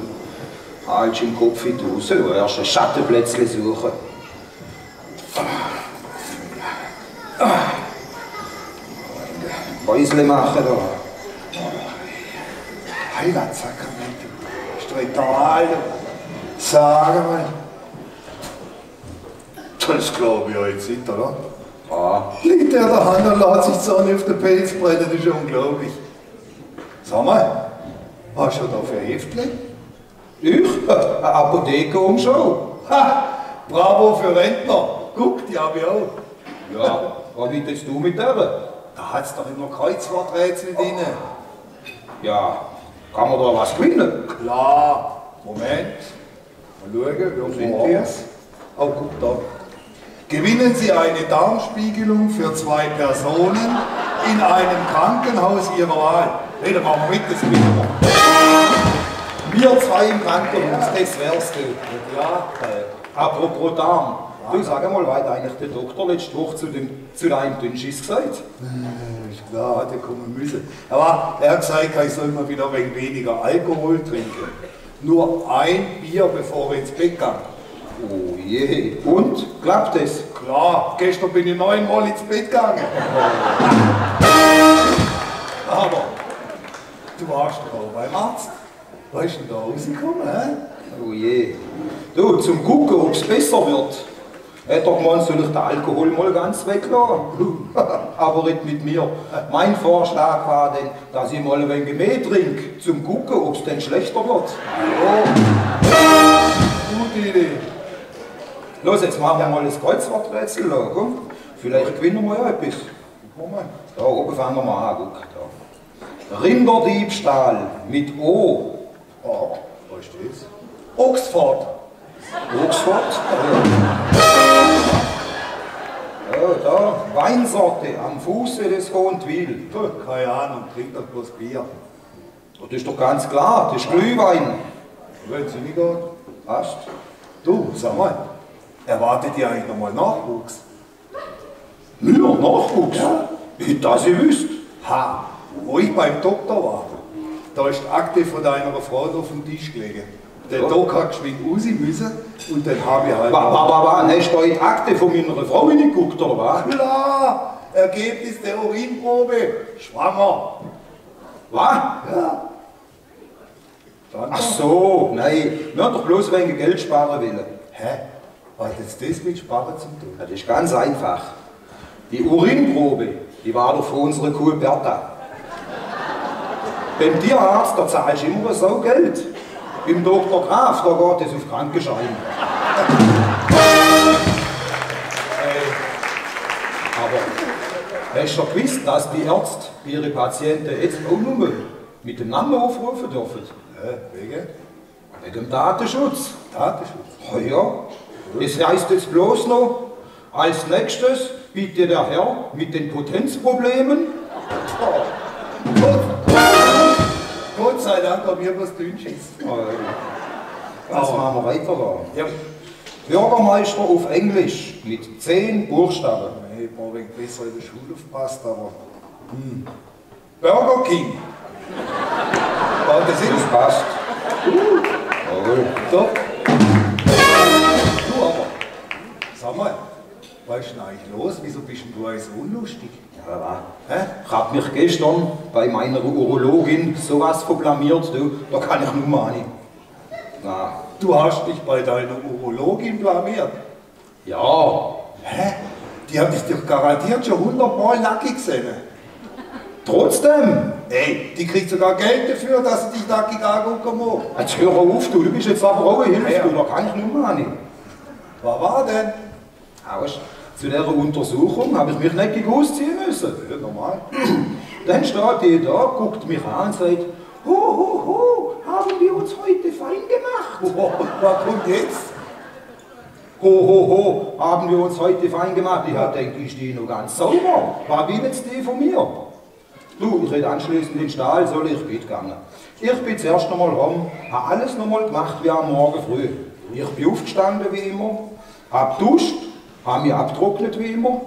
hältst du im Kopf wieder raus, du erst ein Schattenplätzchen suchen. Häusle machen da. Heimatsakrament. Ist doch egal. Sag mal. Das glaube ich jetzt nicht, oder? Ah. Liegt der da Hand und lässt sich die Sonne auf den Pelz brennen, das ist unglaublich. Sag mal, hast du da für ein Heftchen? Ich? Eine Apotheke umschau. Ha! Bravo für Rentner. Guck, die habe ich auch. Ja, was willst du mit der? Da hat es doch immer Kreuzworträtsel drin. Ja, kann man da was gewinnen? Klar. Moment. Mal schauen, wie sind wir? Oh, guck da. Gewinnen Sie eine Darmspiegelung für zwei Personen in einem Krankenhaus Ihrer Wahl. Ne, da machen wir mit, das gewinnen wir. Wir zwei im Krankenhaus, das wär's. Ja, apropos Darm. Du, sag mal, was hat eigentlich der Doktor letzte Woche zu, dem, zu deinem Dünnschiss gesagt? Ist klar, hat er kommen müssen. Aber er hat gesagt, ich soll mal wieder ein wenig weniger Alkohol trinken. Nur ein Bier, bevor er ins Bett ging. Oh je. Und? Klappt es? Klar, gestern bin ich neunmal ins Bett gegangen. Aber du warst doch auch beim Arzt. Was ist denn da rausgekommen? He? Oh je. Du, zum Gucken, ob es besser wird. Hätte doch gemeint, soll ich den Alkohol mal ganz weglassen? Aber nicht mit mir. Mein Vorschlag war denn, dass ich mal ein wenig mehr trinke, zum gucken, ob es denn schlechter wird. Gute Idee. Los, jetzt machen wir mal das Kreuzworträtsel. Komm, vielleicht gewinnen wir ja etwas. Da oben fangen wir mal an. Guck, da. Rinderdiebstahl mit O. Oh, da ist das. Oxford. Oxford? Ja, da, Weinsorte am Fuße des Hohentwil. Keine Ahnung, trinkt doch bloß Bier. Das ist doch ganz klar, das ist Glühwein. Wenn sie nicht geht. Hast du? Sag mal, erwartet ihr eigentlich nochmal Nachwuchs? Nur Nachwuchs? Ja. Nicht, dass ich wüsste. Ha, wo ich beim Doktor war, da ist die Akte von deiner Frau auf dem Tisch gelegen. Der Doc hat geschwind raus müssen und dann habe ich halt... Warte, warte, warte, hast du die Akte von meiner Frau hineingeguckt, oder was? Klar! Ergebnis der Urinprobe, schwanger! Was? Ja. Dann ach so, nein, wir haben doch bloß wegen Geld sparen wollen. Hä? Was hat jetzt das mit Sparen zu tun? Ja, das ist ganz einfach. Die Urinprobe, die war doch von unserer Kuh Bertha. Beim Tierarzt, da zahlst du immer so Geld. Im Doktor Graf, da geht es auf Krankenschein. äh, aber hast du gewusst, dass die Ärzte ihre Patienten jetzt auch nur mit dem Namen aufrufen dürfen? Äh, wegen? Wegen dem Datenschutz. Datenschutz? Oh, ja. Das heisst jetzt bloß noch, als nächstes bitte der Herr mit den Potenzproblemen. Gott sei Dank haben wir was Dünnschiss. Das machen wir weiter da. Ja. Bürgermeister auf Englisch mit zehn Buchstaben. Nee, ich war wegen besser in der Schule aufgepasst, aber... Hm. Burger King. Ja, das ist das passt. Uh. Ja, du aber, sag mal, was ist denn eigentlich los? Wieso bist denn du eigentlich so unlustig? Ich habe mich gestern bei meiner Urologin sowas verblamiert, du, da kann ich nur mal nicht. Na. Du hast dich bei deiner Urologin blamiert? Ja. Hä? Die hat dich doch garantiert schon hundertmal nackig gesehen. Trotzdem, ey, die kriegt sogar Geld dafür, dass sie dich da gegangen kommen. Jetzt hör auf, du bist jetzt auf Rolle, hilfst ja, ja. du, da kann ich nicht mehr. Was war denn? Aus. Zu dieser Untersuchung habe ich mich nicht gegossen müssen. Ja, normal. Dann steht die da, guckt mich an und sagt, ho, ho, ho, haben wir uns heute fein gemacht. Oh, was kommt jetzt? Ho, ho, ho, haben wir uns heute fein gemacht. Ich habe gedacht, ich stehe noch ganz sauber. Was will jetzt die von mir? Du, ich rede anschließend in den Stahl, soll ich mitgegangen. Ich bin zuerst nochmal rum, habe alles nochmal gemacht wie am Morgen früh. Ich bin aufgestanden wie immer, habe geduscht, habe mich abgetrocknet wie immer,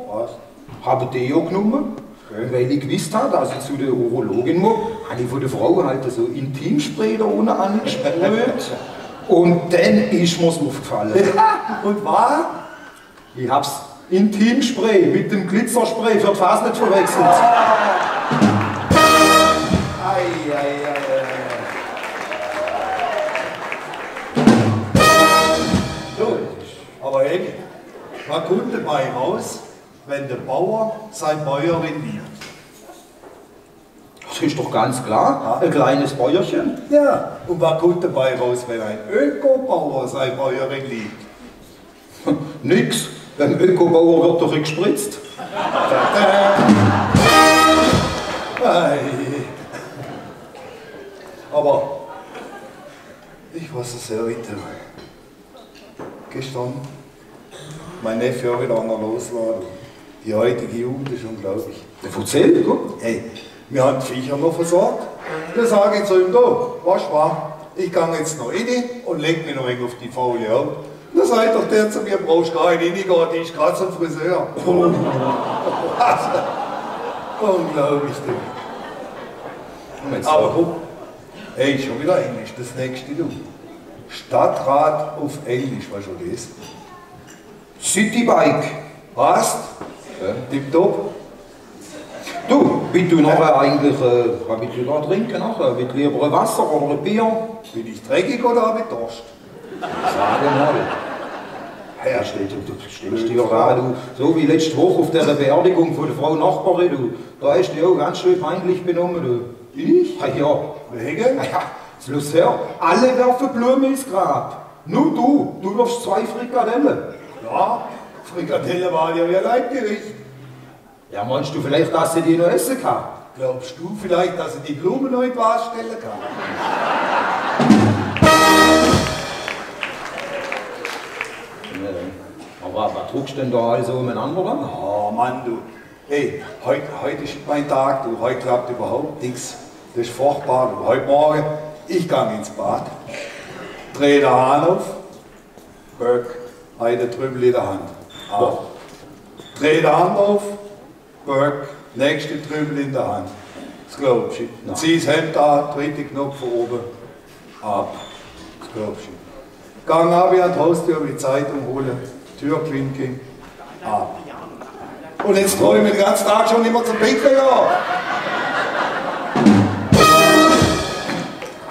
habe Deo genommen, okay. weil ich gewusst habe, dass ich zu der Urologin muss, habe ich von der Frau halt so Intimspray da unten angesprüht. Und dann ist mir es aufgefallen. Und was? Ich habe das Intimspray mit dem Glitzerspray für die Fasnet nicht verwechselt. Ei, ei, ei, ei. So, aber hey, was kommt dabei raus, wenn der Bauer sein Bäuer rendiert? Das ist doch ganz klar, ein kleines Bäuerchen. Ja, und was kommt dabei raus, wenn ein Ökobauer sein Bäuer rendiert? Nix, beim Ökobauer wird doch gespritzt. Ei. Aber ich weiß es sehr weiter. Gestern, mein Neffe hat wieder einer losgeladen. Die heutige Jugend ist unglaublich. Der erzähl, guck. Hey, wir haben die Viecher noch versorgt. Dann sage ich zu ihm, du, was war? Ich gehe jetzt noch rein und leg mich noch ein auf die Faule ab. Dann sagt doch der zu mir, brauchst gar nicht reingehen, die ist gerade zum Friseur. Unglaublich, du. Aber guck. Hey, schon wieder Englisch, das nächste du. Stadtrat auf Englisch, was schon das? Citybike. Passt? Ja. Tipptopp. Du, willst du noch ja. eigentlich, äh, was willst du da trinken? Nachher? Willst du lieber Wasser oder ein Bier? Bin ich dreckig oder habe ich Durst? Sage mal. Herr, stell dir an, du, so wie letzte Woche auf der Beerdigung von der Frau Nachbarin, du, da ist die auch ganz schön feindlich benommen, du. Ich? Ah ja. Wegen? Ah ja, bloß her. Alle werfen Blumen ins Grab. Nur du, du wirfst zwei Frikadellen. Ja, Frikadellen waren ja wie ein Leibgericht. Ja, meinst du vielleicht, dass sie die noch essen kann? Glaubst du vielleicht, dass sie die Blumen noch in die Vase stellen kann? Aber was druckst du denn da also umeinander dann? Oh Mann, du. Hey, heute, heute ist mein Tag, du, heute klappt überhaupt nichts. Das ist furchtbar. Und heute Morgen, ich gehe ins Bad, drehe den Hahn auf, Böck, eine Trümmel in der Hand. Auf. Drehe die Hand auf, Böck, nächste Trümmel in der Hand. Das glaubst du. Zieh das Hemd an, dritte Knopf von oben, ab. Das glaubst du. Gang ab an die Haustür, die Zeitung holen, Türklinke, ab. Und jetzt träume ich den ganzen Tag schon immer zum Pinkeln.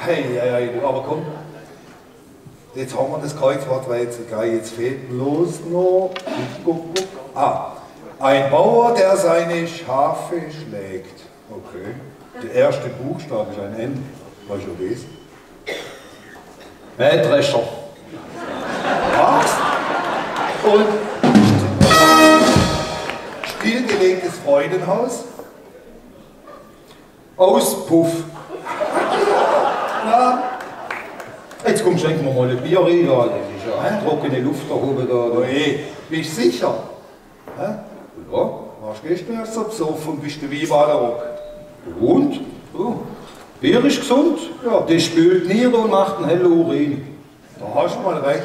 Hey, hey, hey, aber komm, jetzt haben wir das Kreuzwort, weil jetzt, jetzt fehlt bloß noch. Ah, ein Bauer, der seine Schafe schlägt. Okay. Der erste Buchstabe ist ein N. Weißt du, wie es? Mähdrescher. Und stillgelegtes Freudenhaus. Auspuff. Ja. Jetzt komm, schenken wir mal ein Bier rein, ja, das ist ja eine trockene Luft da oben. Da, da. Hey, bist du sicher? Hä? Ja. Warst gestern erst so besoffen und bist du wie bei der Rock. Und? Ja. Bier ist gesund, ja. Das spült nieder und macht einen hellen Urin. Da hast du mal recht.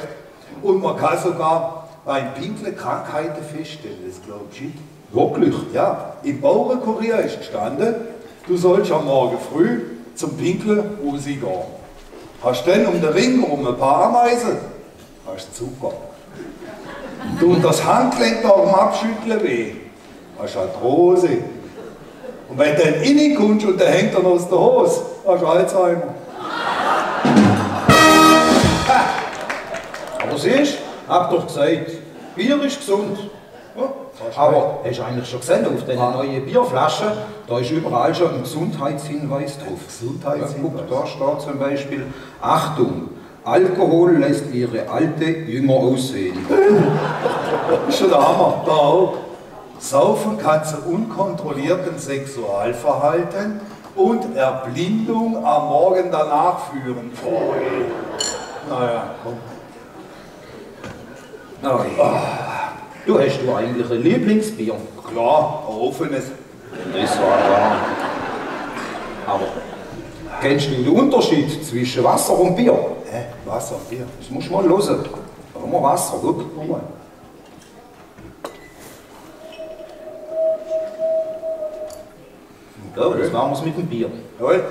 Und man kann sogar beim Pinkeln Krankheiten feststellen, das glaubst du? Wirklich? Ja. Im Bauernkurier ist gestanden, du sollst am Morgen früh zum Pinkeln rausgehen. Hast du dann um den Ring rum ein paar Ameisen? Hast du super. Du und das Handgelenk nach dem Abschütteln weh. Hast du eine Rose. Und wenn du dann reinkommst und dann hängt er noch aus der Hose, hast du Alzheimer. Aber siehst du, hab doch gesagt, Bier ist gesund. Ja? Aber hast du eigentlich schon gesehen, auf den ah. neuen Bierflaschen, da ist überall schon ein Gesundheitshinweis drauf. Gesundheitshinweis. Ja, guck, da steht zum Beispiel, Achtung, Alkohol lässt ihre Alte jünger aussehen. Das ist schon der Hammer. Da auch. Saufen kann zu unkontrolliertem Sexualverhalten und Erblindung am Morgen danach führen. Oh, naja, komm. Oh, du hast du eigentlich ein Lieblingsbier? Klar, ein offenes. Das war klar. Aber kennst du den Unterschied zwischen Wasser und Bier? Hä? Äh, Wasser und Bier? Das musst du mal hören. Da haben wir Wasser, guck. Guck mal. So, das machen wir es mit dem Bier. Jawohl.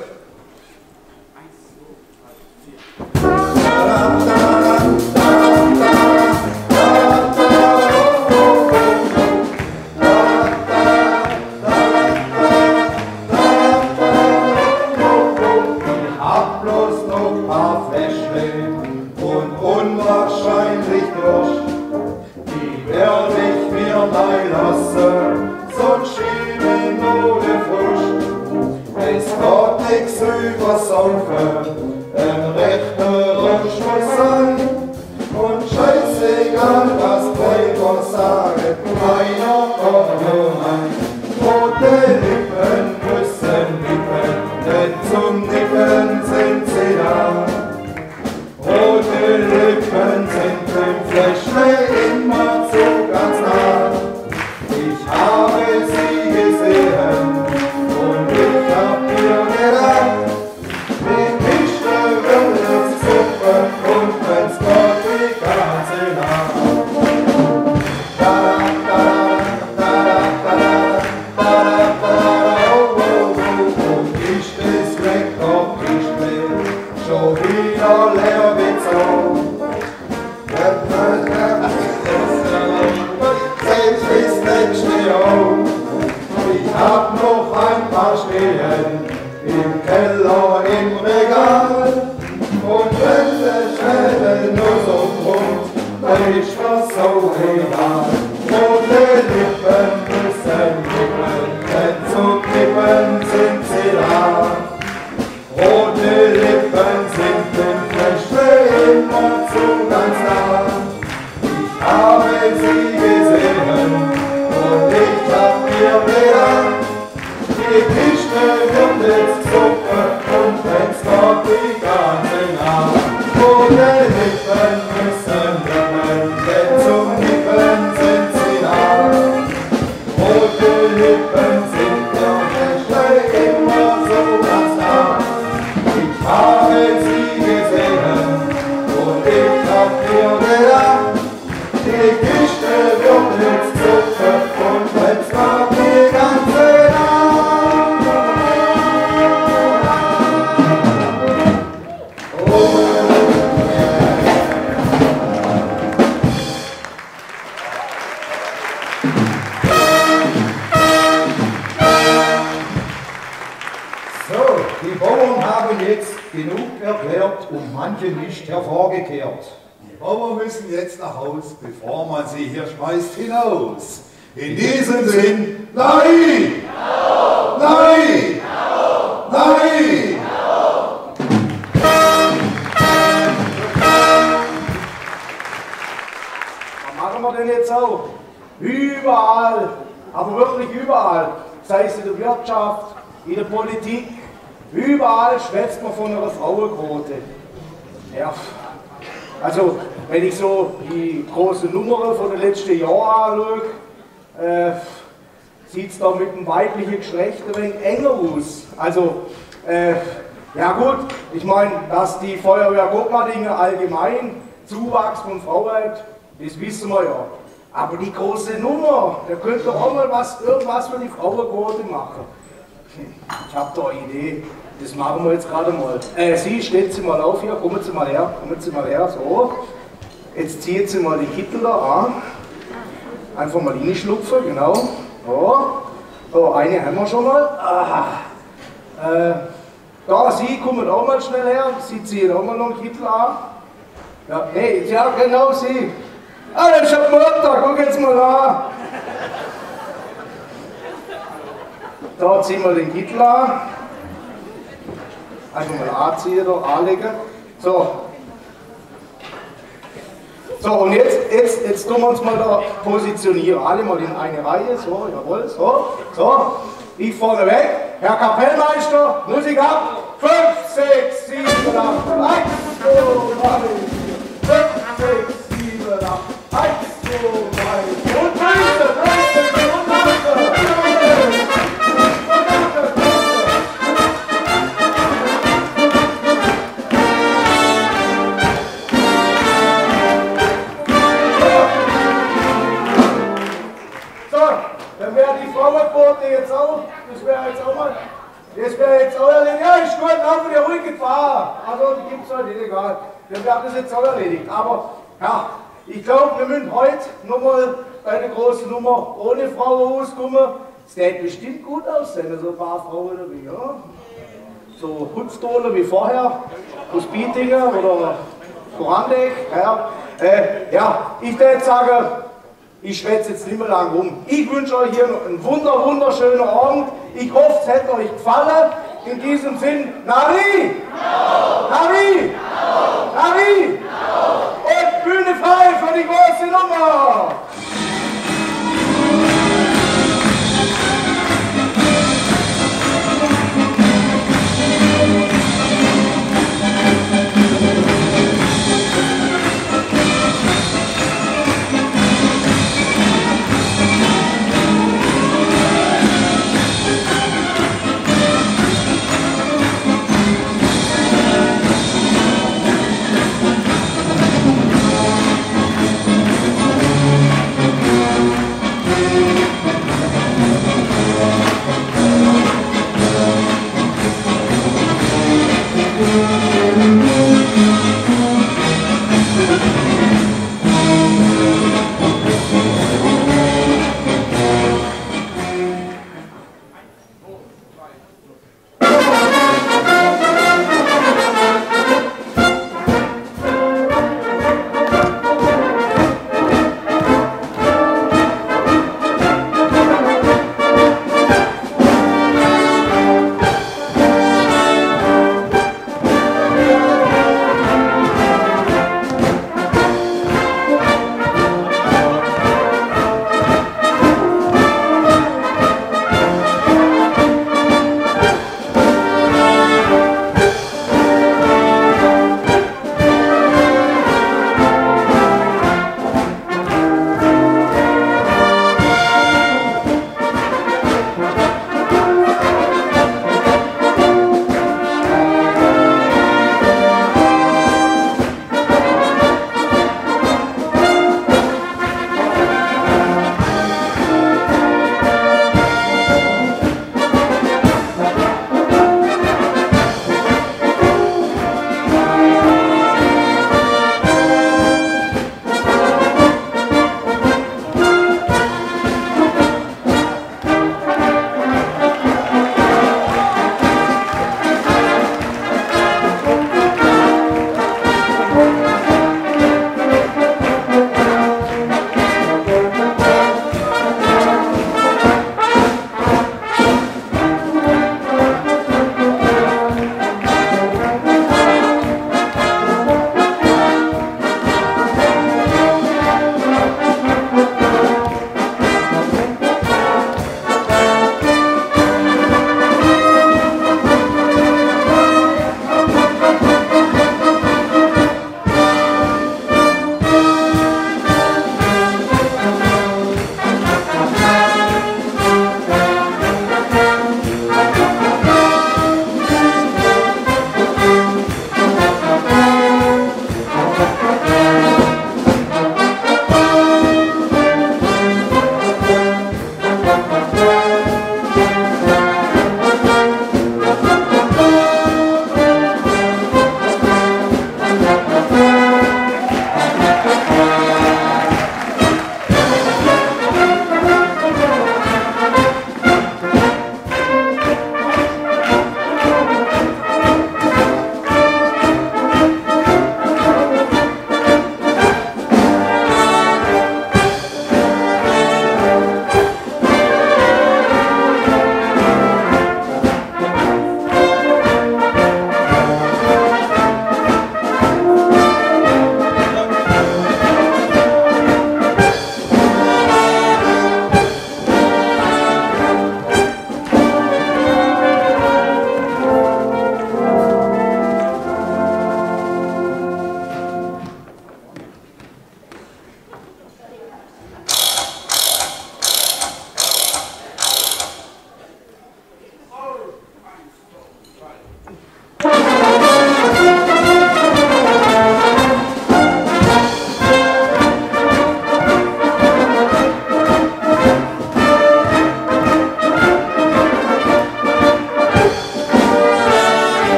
Da mit dem weiblichen Geschlecht ein wenig enger aus. Also, äh, ja gut, ich meine, dass die Feuerwehr Gottmadinger allgemein Zuwachs von Frauen hat, das wissen wir ja. Aber die große Nummer, da könnt ihr auch mal was, irgendwas für die Frauenquote machen. Ich habe da eine Idee, das machen wir jetzt gerade mal. Äh, Sie, steht Sie mal auf hier, kommen Sie mal her, kommen Sie mal her, so. Jetzt zieht Sie mal die Kittel da an. Einfach mal hinschlupfen, genau. So. So, eine haben wir schon mal. Aha. Äh, da, Sie kommen auch mal schnell her. Sie ziehen auch mal noch einen Kittel an. Ja, hey, ja genau, Sie. Ah, das ist ein Mutter, guck jetzt mal an. Da ziehen wir den Gittel an. Einfach mal anziehen, da anlegen. So. So, und jetzt, jetzt, jetzt tun wir uns mal da positionieren. Alle mal in eine Reihe. So, jawohl, so. So. Ich vorne weg. Herr Kapellmeister, Musik ab. fünf, sechs, sieben, acht, eins, zwei, drei, fünf, sechs, sieben, acht, eins, zwei, drei. Jetzt auch, das wäre jetzt auch mal, das wäre jetzt auch erledigt. Ja, ist gut, laufen wir ruhig gefahren. Also, die gibt es halt nicht, egal. Wir werden das jetzt auch erledigt. Aber, ja, ich glaube, wir müssen heute nochmal bei der großen Nummer ohne Frauen rauskommen. Es sieht bestimmt gut aus, wenn so ein paar Frauen dabei, ja. So Hutzdohlen wie vorher, aus Bietingen oder Randeck, ja. Äh, ja, ich würde sagen, ich schwätze jetzt nicht mehr lang rum. Ich wünsche euch hier einen wunder, wunderschönen Abend. Ich hoffe, es hat euch gefallen. In diesem Sinn, Nari! No. Nari! No. Nari! No. Und Bühne frei für die große Nummer!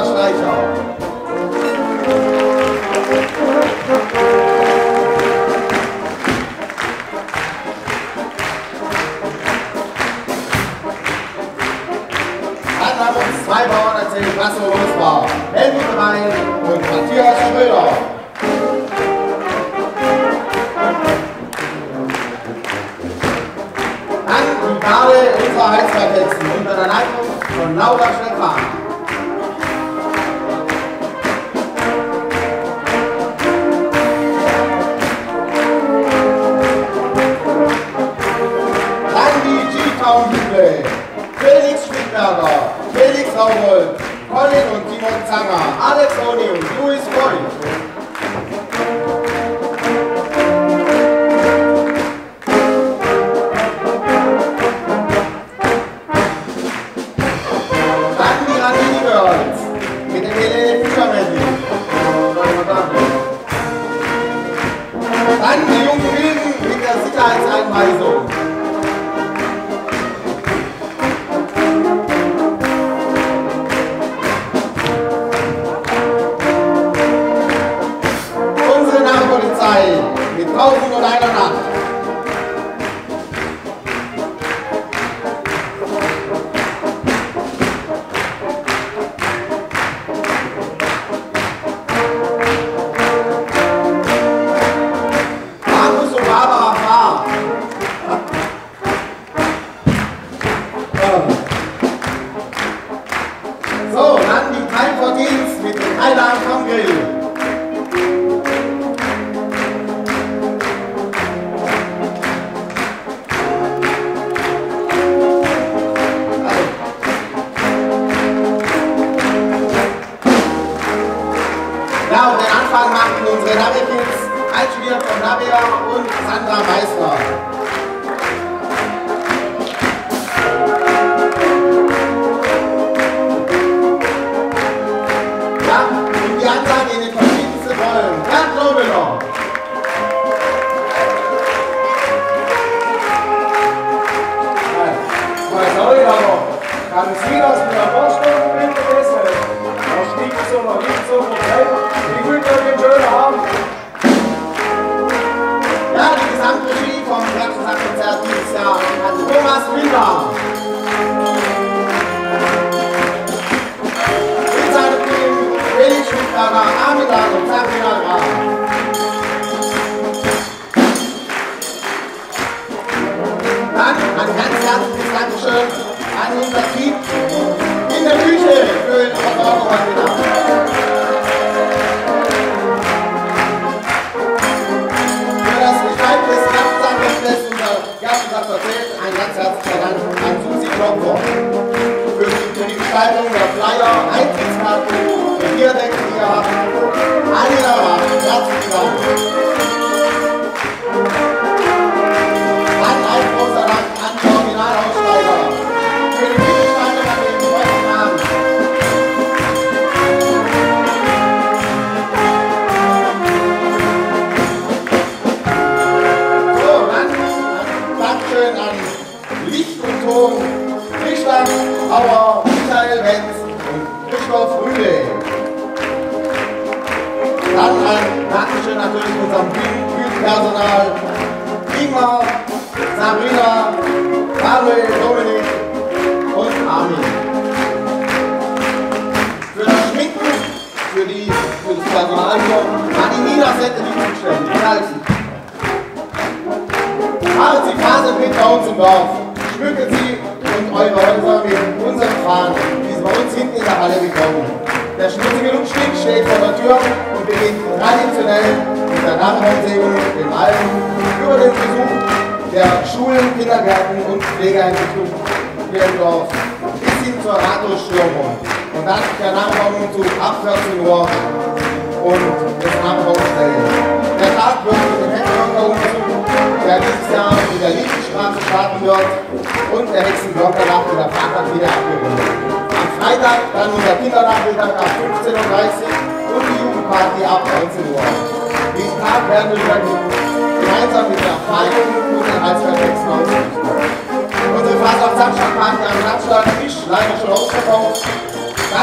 Thomas Reichau. Dann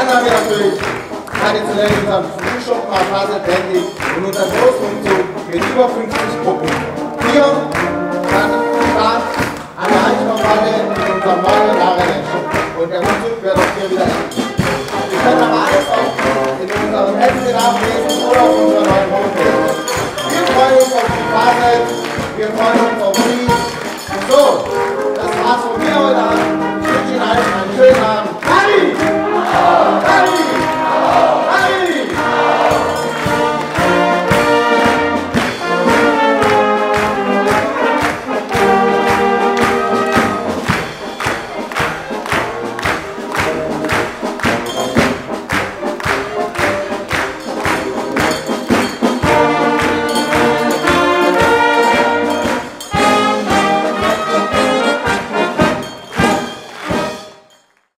haben wir natürlich traditionell unseren Frühschoppen auf Haselbändig und unseren Großumzug mit über fünfzig Gruppen. Hier kann Spaß an der Eichedorf-Halle in unserem neuen Lager. Und der Umzug wird auch hier wieder enden. Wir können aber alles